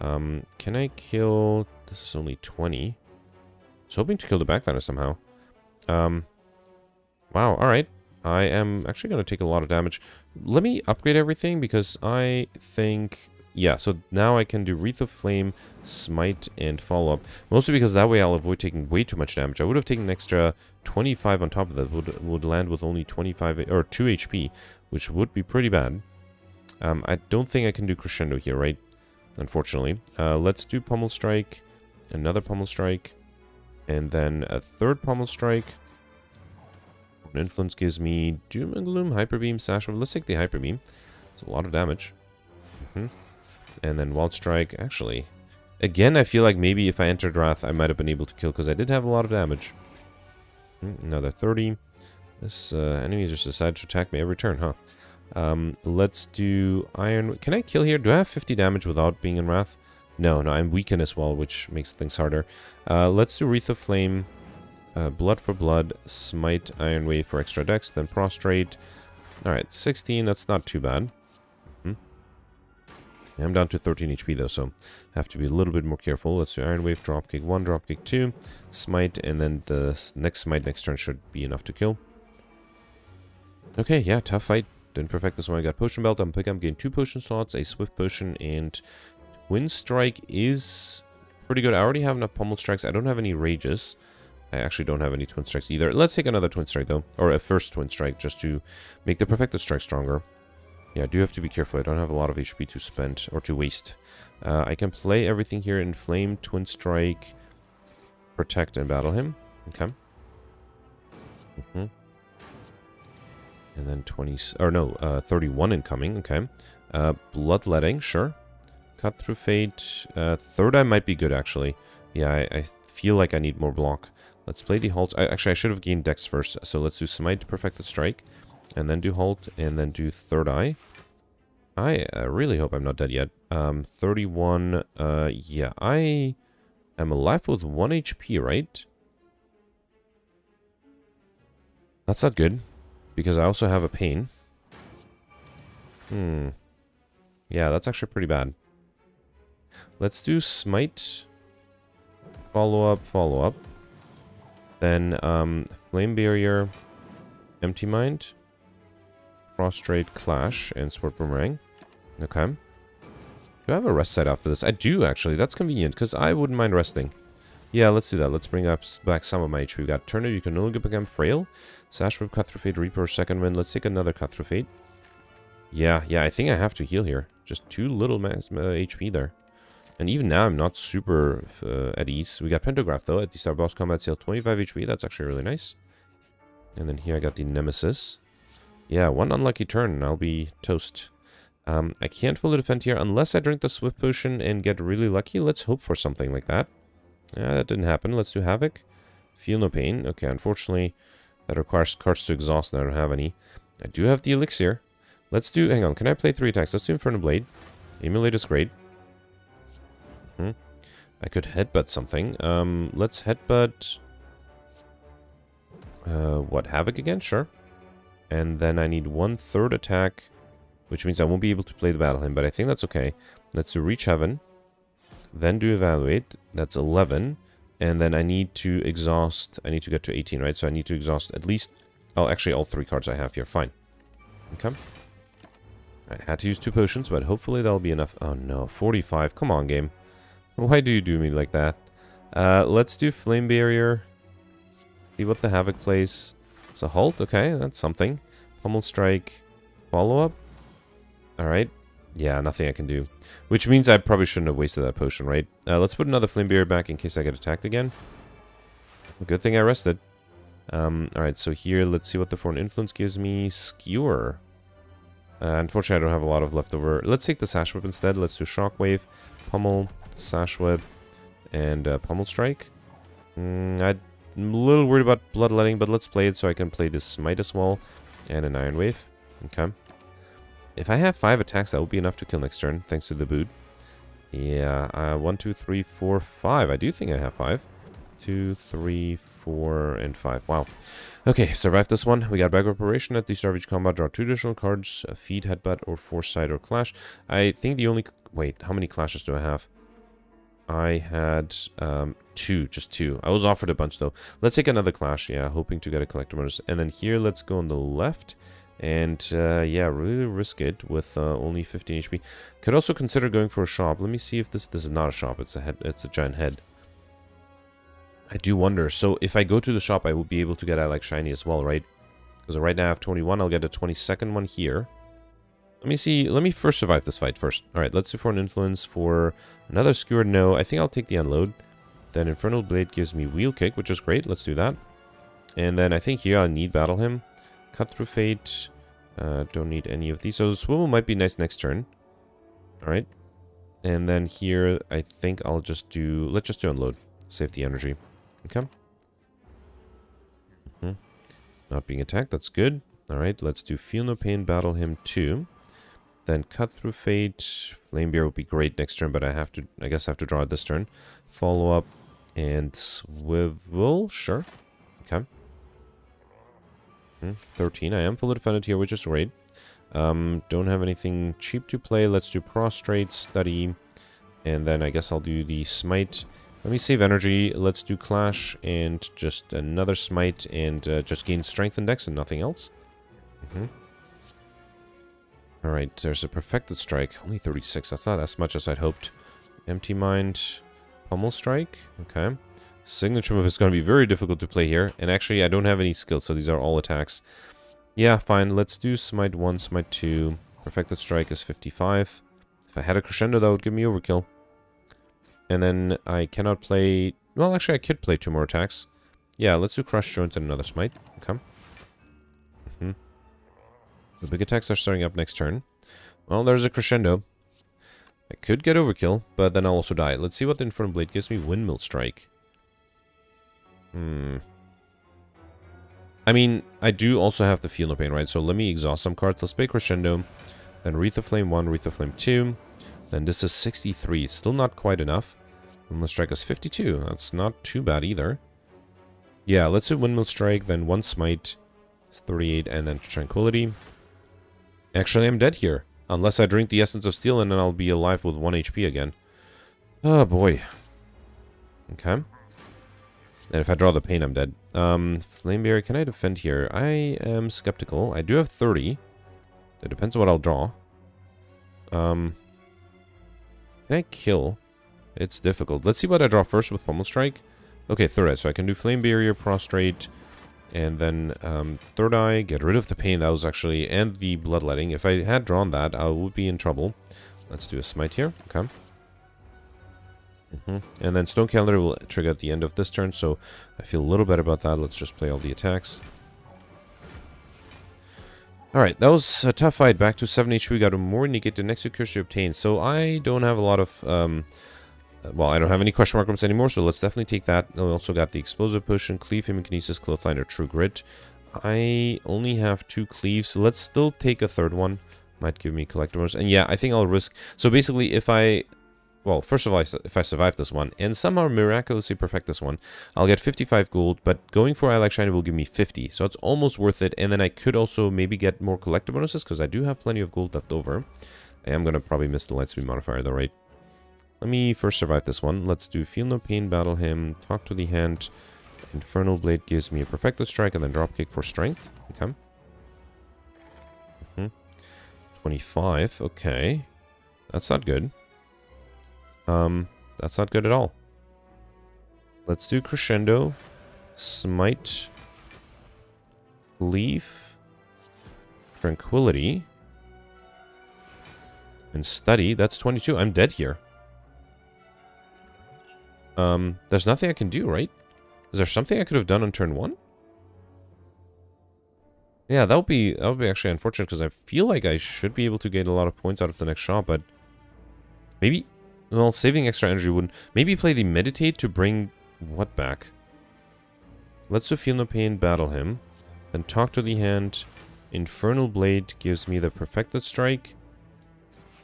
Can I kill... This is only 20. I was hoping to kill the Backliner somehow. Wow, alright. I am actually going to take a lot of damage. Let me upgrade everything because I think... Yeah, so now I can do Wreath of Flame, Smite, and Follow-Up. Mostly because that way I'll avoid taking way too much damage. I would have taken an extra 25 on top of that. Would land with only 25... Or 2 HP, which would be pretty bad. I don't think I can do Crescendo here, right? Unfortunately. Let's do Pummel Strike, another Pummel Strike, and then a 3rd Pummel Strike. An Influence gives me Doom and Gloom, Hyper Beam, Sash. Let's take the Hyper Beam. It's a lot of damage. And then Wild Strike. Actually, Again, I feel like maybe if I entered Wrath, I might have been able to kill, because I did have a lot of damage. Another 30. This enemy just decided to attack me every turn, huh? Let's do Iron... Can I kill here? Do I have 50 damage without being in Wrath? No, no, I'm weakened as well, which makes things harder. Let's do Wreath of Flame, Blood for Blood, Smite, Iron Wave for extra dex, then Prostrate. Alright, 16, that's not too bad. I'm down to 13 HP though, so have to be a little bit more careful. Let's do Iron Wave, Dropkick 1, Dropkick 2, Smite, and then the next Smite next turn should be enough to kill. Okay, yeah, tough fight. Didn't perfect this one. I got Potion Belt. I'm picking up, gain 2 Potion slots, a Swift Potion, and Twin Strike is pretty good. I already have enough Pummel Strikes. I don't have any Rages. I actually don't have any Twin Strikes either. Let's take another Twin Strike though, or a first Twin Strike, just to make the Perfected Strike stronger. Yeah, I do have to be careful. I don't have a lot of HP to spend or to waste. I can play everything here in Flame, Twin Strike, Protect, and Battle Hymn. Okay. And then 31 incoming. Okay. Bloodletting, sure. Cut Through Fate. Third Eye might be good, actually. Yeah, I feel like I need more block. Let's play the Halt. Actually, I should have gained Dex first. So let's do Smite, Perfected Strike. And then do Halt, and then do Third Eye. I really hope I'm not dead yet. 31, yeah, I am alive with 1 HP, right? That's not good, because I also have a pain. Yeah, that's actually pretty bad. Let's do Smite. Follow up, follow up. Then, Flame Barrier, Empty Mind. Prostrate, Clash, and Sword Boomerang. Okay. Do I have a rest site after this? I do, actually. That's convenient, because I wouldn't mind resting. Yeah, let's do that. Let's bring up back some of my HP. We've got Turner, You Can No Longer Become Frail. Sash Whip, Cut Through Fate, Reaper, Second Wind. Let's take another Cut Through Fate. Yeah, yeah, I think I have to heal here. Just too little HP there. And even now, I'm not super at ease. We got Pentograph, though. At the start of boss combat, sale 25 HP. That's actually really nice. And then here I got the Nemesis. Yeah, 1 unlucky turn and I'll be toast. I can't fully defend here unless I drink the Swift Potion and get really lucky. Let's hope for something like that. Yeah, that didn't happen. Let's do Havoc. Feel no pain. Okay, unfortunately, that requires cards to exhaust and I don't have any. I do have the Elixir. Let's do... Hang on, can I play 3 attacks? Let's do Inferno Blade. Emulate is great. I could Headbutt something. Let's Headbutt... what, Havoc again? Sure. And then I need 1/3 attack, which means I won't be able to play the Battle Hymn, but I think that's okay. Let's do Reach Heaven, then do Evaluate. That's 11. And then I need to exhaust. I need to get to 18, right? So I need to exhaust at least... Oh, actually, all 3 cards I have here. Fine. Okay. I had to use 2 potions, but hopefully that'll be enough. Oh, no. 45. Come on, game. Why do you do me like that? Let's do Flame Barrier. See what the Havoc plays. It's a Halt, okay, that's something. Pummel Strike, follow-up. Alright, yeah, nothing I can do. Which means I probably shouldn't have wasted that potion, right? Let's put another Flame Barrier back in case I get attacked again. Good thing I rested. Alright, so here, let's see what the Foreign Influence gives me. Skewer. Unfortunately, I don't have a lot of leftover. Let's take the Sash Whip instead. Let's do Shockwave, Pummel, Sash Whip, and Pummel Strike. I'm a little worried about Bloodletting, but let's play it so I can play this Smite as well. And an Iron Wave. Okay. If I have 5 attacks, that will be enough to kill next turn, thanks to the boot. Yeah, 1, 2, 3, 4, 5. I do think I have 5. 2, 3, 4, and 5. Wow. Okay, survived this one. We got Back Reparation at the start of each combat. Draw 2 additional cards. Feed, Headbutt, or Foresight, or Clash. I think the only... Wait, how many Clashes do I have? I had 2, just 2. I was offered a bunch though. Let's take another Clash, yeah, hoping to get a Collector Bonus. And then here, let's go on the left. And yeah, really risk it with only 15 HP. Could also consider going for a shop. Let me see if this is not a shop. It's a head. It's a giant head. I do wonder. So if I go to the shop, I will be able to get a like shiny as well, right? Because right now I have 21. I'll get a 22nd one here. Let me see. Let me first survive this fight first. Alright, let's do Foreign Influence for another Skewer. No, I think I'll take the Unload. Then Infernal Blade gives me Wheel Kick, which is great. Let's do that. And then I think here I need Battle Hymn. Cut Through Fate. Don't need any of these. So Swivel might be nice next turn. Alright. And then here, I think I'll just do... Let's just do unload. Save the energy. Okay. Mm-hmm. Not being attacked. That's good. All right. Let's do Feel No Pain, Battle Hymn 2. Then Cut Through Fate. Flamebeard would be great next turn, but I have to... I guess I have to draw it this turn. Follow up and Swivel. Sure. Okay. Mm-hmm. 13. I am fully defended here, which is great. Don't have anything cheap to play. Let's do Prostrate, Study, and then I guess I'll do the Smite. Let me save energy. Let's do Clash and just another Smite and just gain Strength Index and nothing else. Mm-hmm. Alright, there's a Perfected Strike. Only 36. That's not as much as I'd hoped. Empty Mind, Pummel Strike. Okay. Signature Move is going to be very difficult to play here. And actually, I don't have any skills, so these are all attacks. Yeah, fine. Let's do Smite 1, Smite 2. Perfected Strike is 55. If I had a Crescendo, that would give me overkill. And then I cannot play... Well, actually, I could play two more attacks. Yeah, let's do Crush Joints and another Smite. Okay. Mm-hmm. The big attacks are starting up next turn. Well, there's a Crescendo. I could get overkill, but then I'll also die. Let's see what the Infernal Blade gives me. Windmill Strike. Hmm... I mean, I do also have the Feel No Pain, right? So let me exhaust some cards. Let's play Crescendo. Then Wreath of Flame 1, Wreath of Flame 2. Then this is 63. Still not quite enough. Windmill Strike is 52. That's not too bad either. Yeah, let's do Windmill Strike. Then one Smite. It's 38. And then Tranquility. Actually, I'm dead here. Unless I drink the Essence of Steel and then I'll be alive with 1 HP again. Oh, boy. Okay. And if I draw the pain, I'm dead. Flamebearer, can I defend here? I am skeptical. I do have 30. It depends on what I'll draw. Can I kill? It's difficult. Let's see what I draw first with Pummel Strike. Okay, Third Eye. So I can do Flamebearer, Prostrate, and then Third Eye. Get rid of the pain. That was actually... And the Bloodletting. If I had drawn that, I would be in trouble. Let's do a Smite here. Okay. Mm-hmm. And then Stone Calendar will trigger at the end of this turn, so I feel a little better about that. Let's just play all the attacks. Alright, that was a tough fight. Back to 7 HP. We got a more negate and next two curse you obtain. So I don't have a lot of... well, I don't have any question mark rooms anymore, so let's definitely take that. And we also got the Explosive Potion, Cleave, Hemikinesis, Clothesline, or True Grit. I only have 2 Cleaves. So let's still take a third one. Might give me Collectibles. And yeah, I think I'll risk... So basically, if I... Well, first of all, if I survive this one, and somehow miraculously perfect this one, I'll get 55 gold, but going for I Like Shiny will give me 50, so it's almost worth it, and then I could also maybe get more collector bonuses, because I do have plenty of gold left over. I am going to probably miss the Lightspeed modifier, though, right? Let me first survive this one. Let's do Feel No Pain, Battle Hymn, Talk to the Hand, Infernal Blade gives me a Perfected Strike, and then Dropkick for Strength. Okay. Mm-hmm. 25, okay. That's not good. That's not good at all. Let's do Crescendo, Smite, Leaf, Tranquility, and Study. That's 22. I'm dead here. There's nothing I can do, right? Is there something I could have done on turn 1? Yeah, that would be actually unfortunate because I feel like I should be able to gain a lot of points out of the next shot, but maybe... Well, saving extra energy wouldn't... Maybe play the Meditate to bring what back? Let's do Feel No Pain, Battle Him. Then Talk to the Hand. Infernal Blade gives me the Perfected Strike.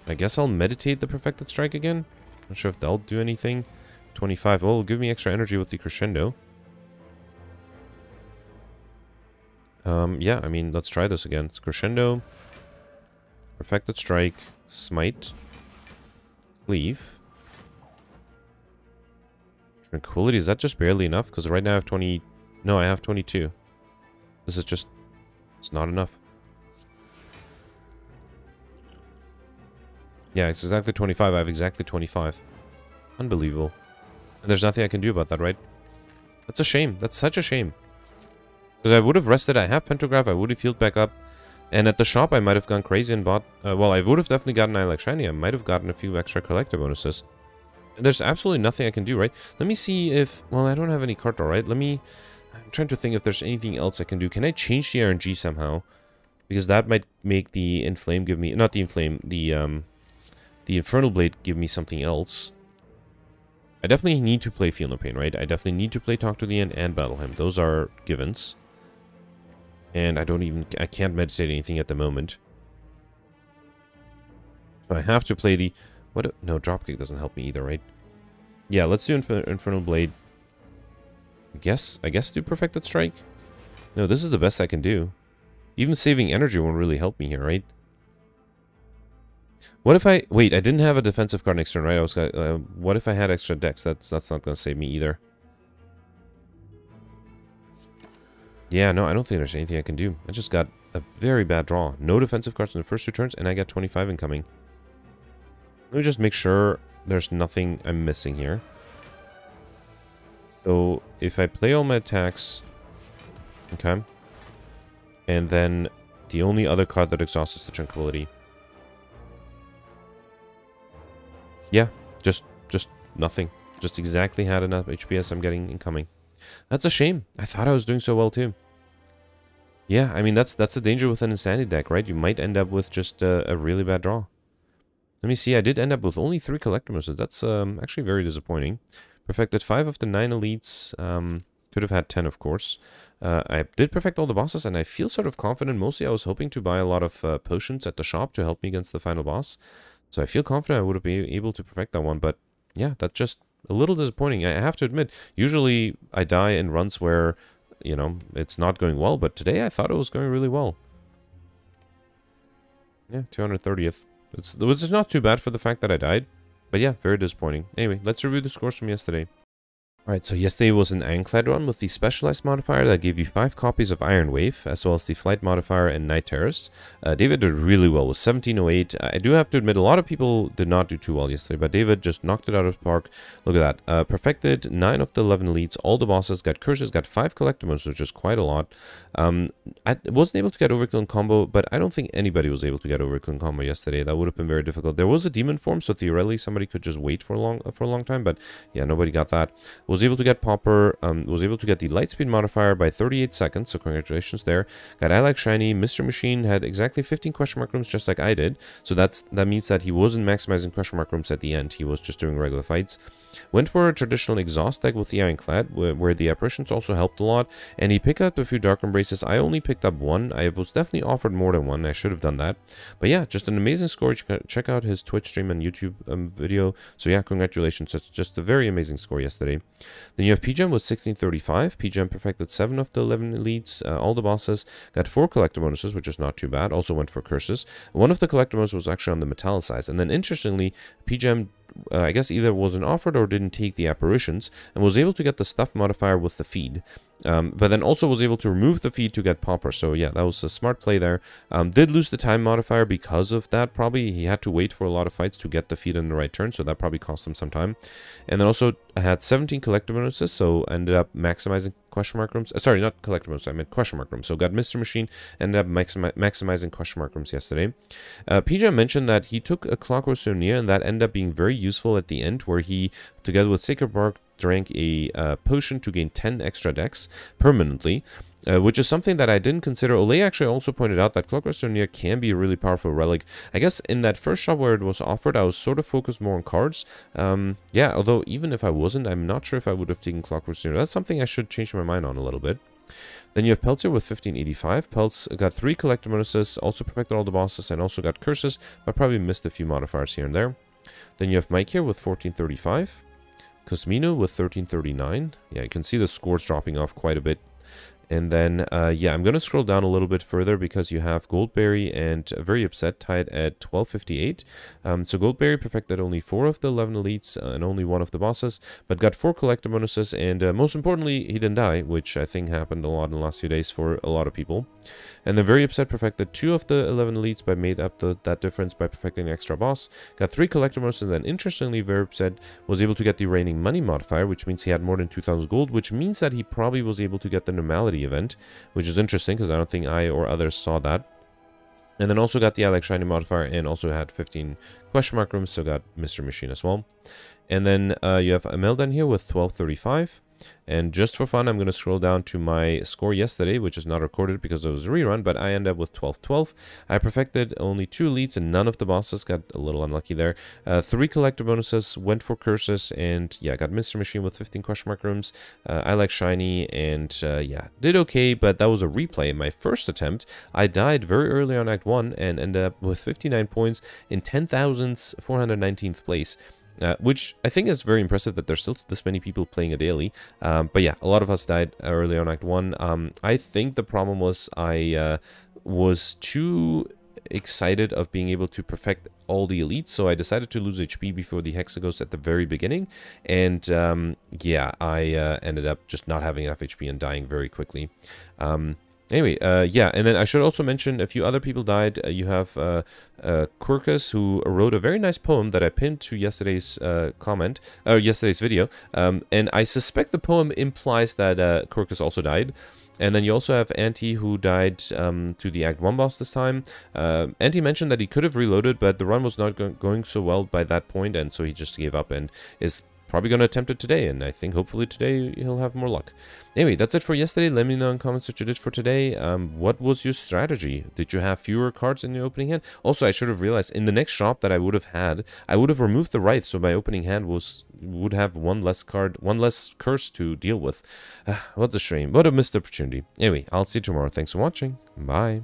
I guess I'll Meditate the Perfected Strike again. Not sure if that'll do anything. 25. Oh, it'll give me extra energy with the Crescendo. Yeah, I mean, let's try this again. It's Crescendo. Perfected Strike. Smite. Leave. Tranquility, is that just barely enough? Because right now I have 20... No, I have 22. This is just... It's not enough. Yeah, it's exactly 25. I have exactly 25. Unbelievable. And there's nothing I can do about that, right? That's a shame. That's such a shame. Because I would have rested. I have Pentagraph. I would have healed back up. And at the shop, I might have gone crazy and bought... well, I would have definitely gotten I Like Shiny. I might have gotten a few extra collector bonuses. And there's absolutely nothing I can do, right? Let me see if... Well, I don't have any card draw, right? Let me... I'm trying to think if there's anything else I can do. Can I change the RNG somehow? Because that might make the Inflame give me... Not the Inflame. The The Infernal Blade give me something else. I definitely need to play Feel No Pain, right? I definitely need to play Talk to the End and Battle Hymn. Those are givens. And I can't meditate anything at the moment. So I have to play the... What? No, Dropkick doesn't help me either, right? Yeah, let's do Infernal Blade. I guess do Perfected Strike? No, this is the best I can do. Even saving energy won't really help me here, right? What if I... Wait, I didn't have a defensive card next turn, right? I was gonna, what if I had extra decks? That's not going to save me either. Yeah, no, I don't think there's anything I can do. I just got a very bad draw. No defensive cards in the first two turns, and I got 25 incoming. Let me just make sure there's nothing I'm missing here. So, if I play all my attacks... Okay. And then the only other card that exhausts is the Tranquility. Yeah, just nothing. Just exactly had enough HPS I'm getting incoming. That's a shame. I thought I was doing so well too. Yeah, I mean, that's the danger with an Insanity deck, right? You might end up with just a really bad draw. Let me see. I did end up with only 3 Collector Missiles. That's actually very disappointing. Perfected 5 of the 9 elites. Could have had 10, of course. I did perfect all the bosses, and I feel sort of confident. Mostly I was hoping to buy a lot of potions at the shop to help me against the final boss. So I feel confident I would have been able to perfect that one, but yeah, that's just a little disappointing. I have to admit, usually I die in runs where, you know, it's not going well, but today I thought it was going really well. Yeah, 230th. Which is not too bad for the fact that I died, but yeah, very disappointing. Anyway, let's review the scores from yesterday. Alright, so yesterday was an Ironclad run with the Specialized modifier that gave you 5 copies of Iron Wave, as well as the Flight modifier and Night Terrors. David did really well with 1708. I do have to admit, a lot of people did not do too well yesterday, but David just knocked it out of the park. Look at that. Perfected 9 of the 11 elites, all the bosses, got curses, got 5 collectibles, which is quite a lot. I wasn't able to get Overkill and Combo, but I don't think anybody was able to get Overkill and Combo yesterday. That would have been very difficult. There was a Demon Form, so theoretically somebody could just wait for a long time, but yeah, nobody got that. Was able to get Popper, was able to get the Lightspeed modifier by 38 seconds, so congratulations there. Got I Like Shiny, Mr. Machine had exactly 15 question mark rooms just like I did, so that means that he wasn't maximizing question mark rooms at the end, he was just doing regular fights. Went for a traditional exhaust deck with the Ironclad, where the apparitions also helped a lot, and he picked up a few Dark Embraces. I only picked up one. I was definitely offered more than one. I should have done that. But yeah, just an amazing score. Check out his Twitch stream and YouTube video. So yeah, congratulations. That's just a very amazing score yesterday. Then you have Pgem with 1635. Pgem perfected 7 of the 11 elites, all the bosses. Got 4 collector bonuses, which is not too bad. Also went for curses. One of the collector bonuses was actually on the Metallicize. And then interestingly, Pgem... I guess either wasn't offered or didn't take the apparitions, and was able to get the stuff modifier with the feed, but then also was able to remove the feed to get Popper. So yeah, that was a smart play there. Did lose the time modifier because of that. Probably he had to wait for a lot of fights to get the feed in the right turn, so that probably cost him some time. And then also I had 17 collector bonuses, so ended up maximizing question mark rooms. Sorry, not collector rooms, I meant question mark rooms. So got Mr. Machine, ended up maximizing question mark rooms yesterday. Pgem mentioned that he took a Clockwork Souvenir, and that ended up being very useful at the end, where he, together with Sacred Bark, drank a potion to gain 10 extra decks permanently. Which is something that I didn't consider. Ole actually also pointed out that Clockwork Souvenir can be a really powerful relic. I guess in that first shop where it was offered, I was sort of focused more on cards. Yeah, although even if I wasn't, I'm not sure if I would have taken Clockwork Souvenir. That's something I should change my mind on a little bit. Then you have Peltier with 1585. Pelts got 3 collector bonuses, also perfected all the bosses, and also got curses, but probably missed a few modifiers here and there. Then you have Mike here with 1435. Cosmino with 1339. Yeah, you can see the scores dropping off quite a bit. And then, yeah, I'm going to scroll down a little bit further because you have Goldberry and Very Upset tied at 1258. So Goldberry perfected only 4 of the 11 elites and only 1 of the bosses, but got 4 collector bonuses, and most importantly, he didn't die, which I think happened a lot in the last few days for a lot of people. And then Very Upset perfected 2 of the 11 elites, but made up that difference by perfecting an extra boss. Got 3 collector bonuses, and then interestingly, Very Upset was able to get the Raining Money modifier, which means he had more than 2,000 gold, which means that he probably was able to get the Normality event, which is interesting because I don't think I or others saw that. And then also got the I Like Shiny modifier, and also had 15 question mark rooms, so got Mr. Machine as well. And then you have Ameldan here with 1235. And just for fun, I'm going to scroll down to my score yesterday, which is not recorded because it was a rerun, but I end up with 12-12. I perfected only 2 elites and none of the bosses, got a little unlucky there. 3 collector bonuses, went for curses, and yeah, got Mr. Machine with 15 question mark rooms. I like shiny, and yeah, did okay, but that was a replay in my first attempt. I died very early on Act 1 and ended up with 59 points in 10,419th place. Which I think is very impressive that there's still this many people playing a daily. But yeah, a lot of us died early on Act 1. I think the problem was I was too excited of being able to perfect all the elites, so I decided to lose HP before the hexagos at the very beginning, and yeah, I ended up just not having enough HP and dying very quickly. Anyway, yeah, and then I should also mention a few other people died. You have Quirkus, who wrote a very nice poem that I pinned to yesterday's comment, or yesterday's video, and I suspect the poem implies that Quirkus also died. And then you also have Antti, who died to the Act 1 boss this time. Antti mentioned that he could have reloaded, but the run was not going so well by that point, and so he just gave up and is probably going to attempt it today, and I think hopefully today he'll have more luck. Anyway, that's it for yesterday. Let me know in comments what you did for today. What was your strategy? Did you have fewer cards in your opening hand? Also, I should have realized in the next shop that I would have had, I would have removed the Wraith, so my opening hand would have one less card, one less curse to deal with. What a shame. What a missed opportunity. Anyway, I'll see you tomorrow. Thanks for watching. Bye.